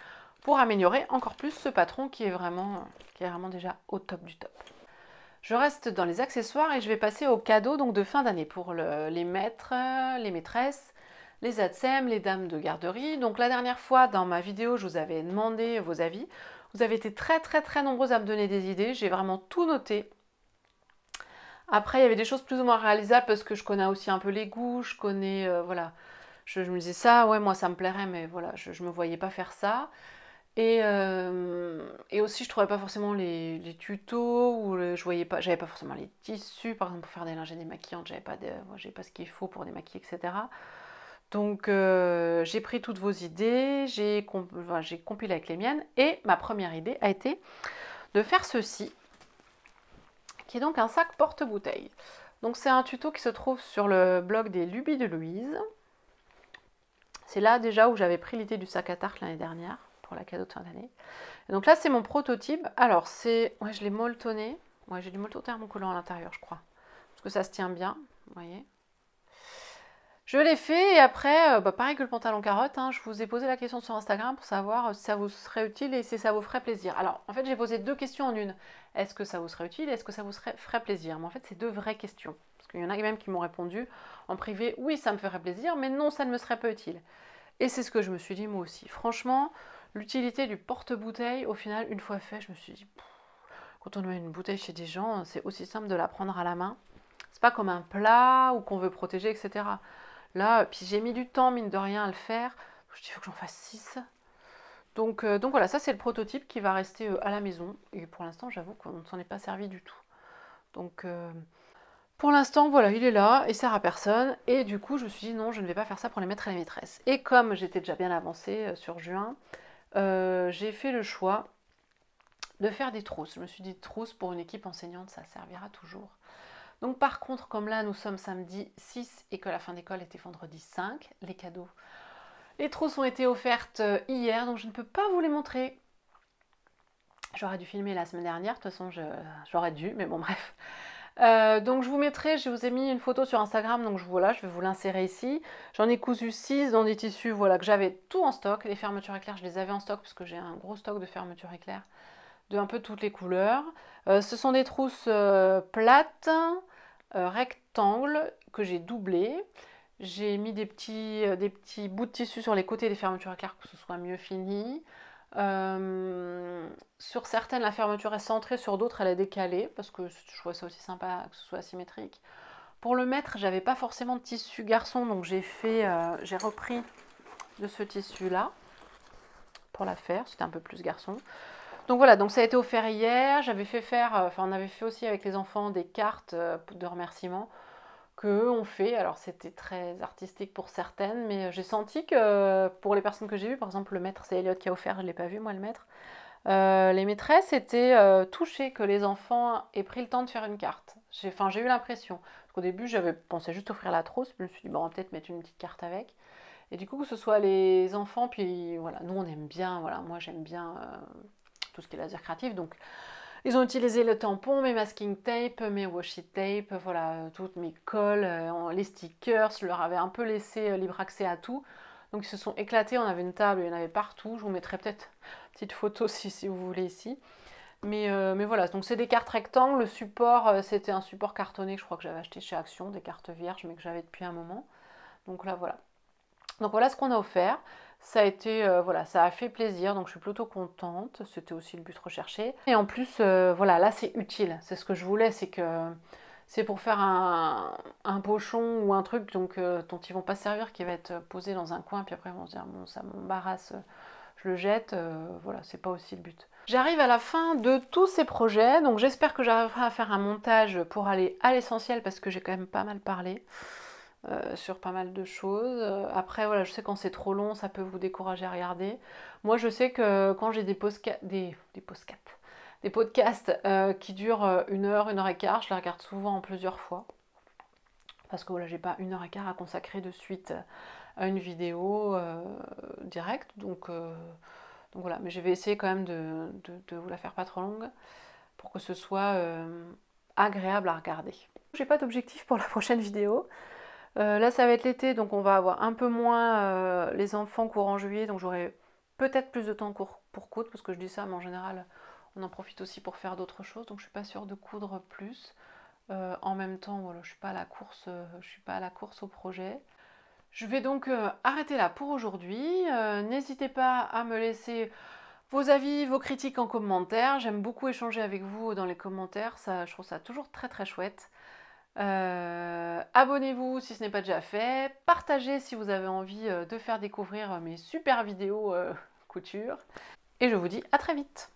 pour améliorer encore plus ce patron qui est vraiment, qui est vraiment déjà au top du top. Je reste dans les accessoires et je vais passer aux cadeaux donc de fin d'année pour le, les maîtres, les maîtresses, les A T S E M, les dames de garderie. Donc la dernière fois dans ma vidéo, je vous avais demandé vos avis. Vous avez été très très très nombreuses à me donner des idées. J'ai vraiment tout noté. Après, il y avait des choses plus ou moins réalisables parce que je connais aussi un peu les goûts, je connais, euh, voilà, je, je me disais ça, ouais, moi ça me plairait, mais voilà, je ne me voyais pas faire ça. Et, euh, et aussi, je ne trouvais pas forcément les, les tutos, ou le, je voyais pas, j'avais pas forcément les tissus, par exemple, pour faire des lingettes démaquillantes, j'avais pas, de, moi, j'avais pas ce qu'il faut pour démaquiller, et cetera. Donc, euh, j'ai pris toutes vos idées, j'ai comp enfin, j'ai compilé avec les miennes, et ma première idée a été de faire ceci. Qui est donc un sac porte-bouteille. Donc c'est un tuto qui se trouve sur le blog des Lubies de Louise. C'est là déjà où j'avais pris l'idée du sac à tarte l'année dernière pour la cadeau de fin d'année. Donc là c'est mon prototype. Alors c'est, ouais, je l'ai molletonné. Ouais, j'ai du molleton thermocollant à l'intérieur, je crois, parce que ça se tient bien. Vous voyez. Je l'ai fait et après, euh, bah, pareil que le pantalon carotte, hein, je vous ai posé la question sur Instagram pour savoir si ça vous serait utile et si ça vous ferait plaisir. Alors, en fait, j'ai posé deux questions en une. Est-ce que ça vous serait utile et est-ce que ça vous serait, ferait plaisir? Mais en fait, c'est deux vraies questions. Parce qu'il y en a même qui m'ont répondu en privé, oui, ça me ferait plaisir, mais non, ça ne me serait pas utile. Et c'est ce que je me suis dit moi aussi. Franchement, l'utilité du porte-bouteille, au final, une fois fait, je me suis dit, pff, quand on met une bouteille chez des gens, c'est aussi simple de la prendre à la main. C'est pas comme un plat ou qu'on veut protéger, et cetera. Là, puis j'ai mis du temps, mine de rien, à le faire. Je dis, il faut que j'en fasse six. Donc, euh, donc voilà, ça c'est le prototype qui va rester euh, à la maison. Et pour l'instant, j'avoue qu'on ne s'en est pas servi du tout. Donc euh, pour l'instant, voilà, il est là, il sert à personne. Et du coup, je me suis dit, non, je ne vais pas faire ça pour les maîtres et les maîtresses. Et comme j'étais déjà bien avancée euh, sur juin, euh, j'ai fait le choix de faire des trousses. Je me suis dit, trousses pour une équipe enseignante, ça servira toujours. Donc par contre, comme là nous sommes samedi six et que la fin d'école était vendredi cinq, les cadeaux, les trousses ont été offertes hier, donc je ne peux pas vous les montrer. J'aurais dû filmer la semaine dernière, de toute façon j'aurais dû, mais bon bref. Euh, donc je vous mettrai, je vous ai mis une photo sur Instagram, donc je, voilà, je vais vous l'insérer ici. J'en ai cousu six dans des tissus, voilà, que j'avais tout en stock. Les fermetures éclair, je les avais en stock parce que j'ai un gros stock de fermetures éclair. De un peu toutes les couleurs. Euh, ce sont des trousses euh, plates, euh, rectangles, que j'ai doublées. J'ai mis des petits, euh, des petits bouts de tissu sur les côtés des fermetures éclair pour que ce soit mieux fini. Euh, sur certaines, la fermeture est centrée, sur d'autres, elle est décalée, parce que je trouvais ça aussi sympa que ce soit asymétrique. Pour le mettre, j'avais pas forcément de tissu garçon, donc j'ai fait, euh, j'ai repris de ce tissu-là pour la faire. C'était un peu plus garçon. Donc voilà, donc ça a été offert hier, j'avais fait faire, euh, enfin on avait fait aussi avec les enfants des cartes euh, de remerciements qu'eux ont fait, alors c'était très artistique pour certaines, mais j'ai senti que euh, pour les personnes que j'ai vues, par exemple le maître, c'est Elliot qui a offert, je ne l'ai pas vu moi le maître, euh, les maîtresses étaient euh, touchées que les enfants aient pris le temps de faire une carte, enfin j'ai eu l'impression, parce qu'au début j'avais pensé juste offrir la trousse, puis je me suis dit bon on va peut-être mettre une petite carte avec. Et du coup que ce soit les enfants, puis voilà, nous on aime bien, voilà, moi j'aime bien... Euh, tout ce qui est laser créatif, donc ils ont utilisé le tampon, mes masking tape, mes washi tape, voilà, toutes mes colles, euh, les stickers, je leur avais un peu laissé euh, libre accès à tout, donc ils se sont éclatés, on avait une table, il y en avait partout, je vous mettrai peut-être une petite photo si, si vous voulez ici, mais, euh, mais voilà, donc c'est des cartes rectangles, le support, euh, c'était un support cartonné, je crois que j'avais acheté chez Action, des cartes vierges, mais que j'avais depuis un moment, donc là voilà. Donc voilà ce qu'on a offert. Ça a été, euh, voilà, ça a fait plaisir, donc je suis plutôt contente, c'était aussi le but recherché. Et en plus, euh, voilà, là c'est utile, c'est ce que je voulais, c'est que c'est pour faire un, un pochon ou un truc donc, euh, dont ils vont pas servir, qui va être posé dans un coin, puis après ils vont se dire, bon ça m'embarrasse, je le jette, euh, voilà, c'est pas aussi le but. J'arrive à la fin de tous ces projets, donc j'espère que j'arriverai à faire un montage pour aller à l'essentiel parce que j'ai quand même pas mal parlé euh, sur pas mal de choses. Après voilà, je sais quand c'est trop long, ça peut vous décourager à regarder. Moi je sais que quand j'ai des postca- des, des postcat, des podcasts euh, qui durent une heure, une heure et quart, je les regarde souvent en plusieurs fois. Parce que voilà, j'ai pas une heure et quart à consacrer de suite à une vidéo euh, directe, donc... Euh, Donc voilà, mais je vais essayer quand même de, de, de vous la faire pas trop longue pour que ce soit euh, agréable à regarder. J'ai pas d'objectif pour la prochaine vidéo. Euh, là, ça va être l'été, donc on va avoir un peu moins euh, les enfants courant en juillet, donc j'aurai peut-être plus de temps pour, pour coudre, parce que je dis ça, mais en général, on en profite aussi pour faire d'autres choses, donc je suis pas sûre de coudre plus. Euh, en même temps, voilà, je suis pas à la course, je suis pas à la course au projet. Je vais donc euh, arrêter là pour aujourd'hui. Euh, n'hésitez pas à me laisser vos avis, vos critiques en commentaire. J'aime beaucoup échanger avec vous dans les commentaires. Ça, je trouve ça toujours très très chouette. Euh, abonnez-vous si ce n'est pas déjà fait. Partagez si vous avez envie euh, de faire découvrir mes super vidéos euh, couture. Et je vous dis à très vite.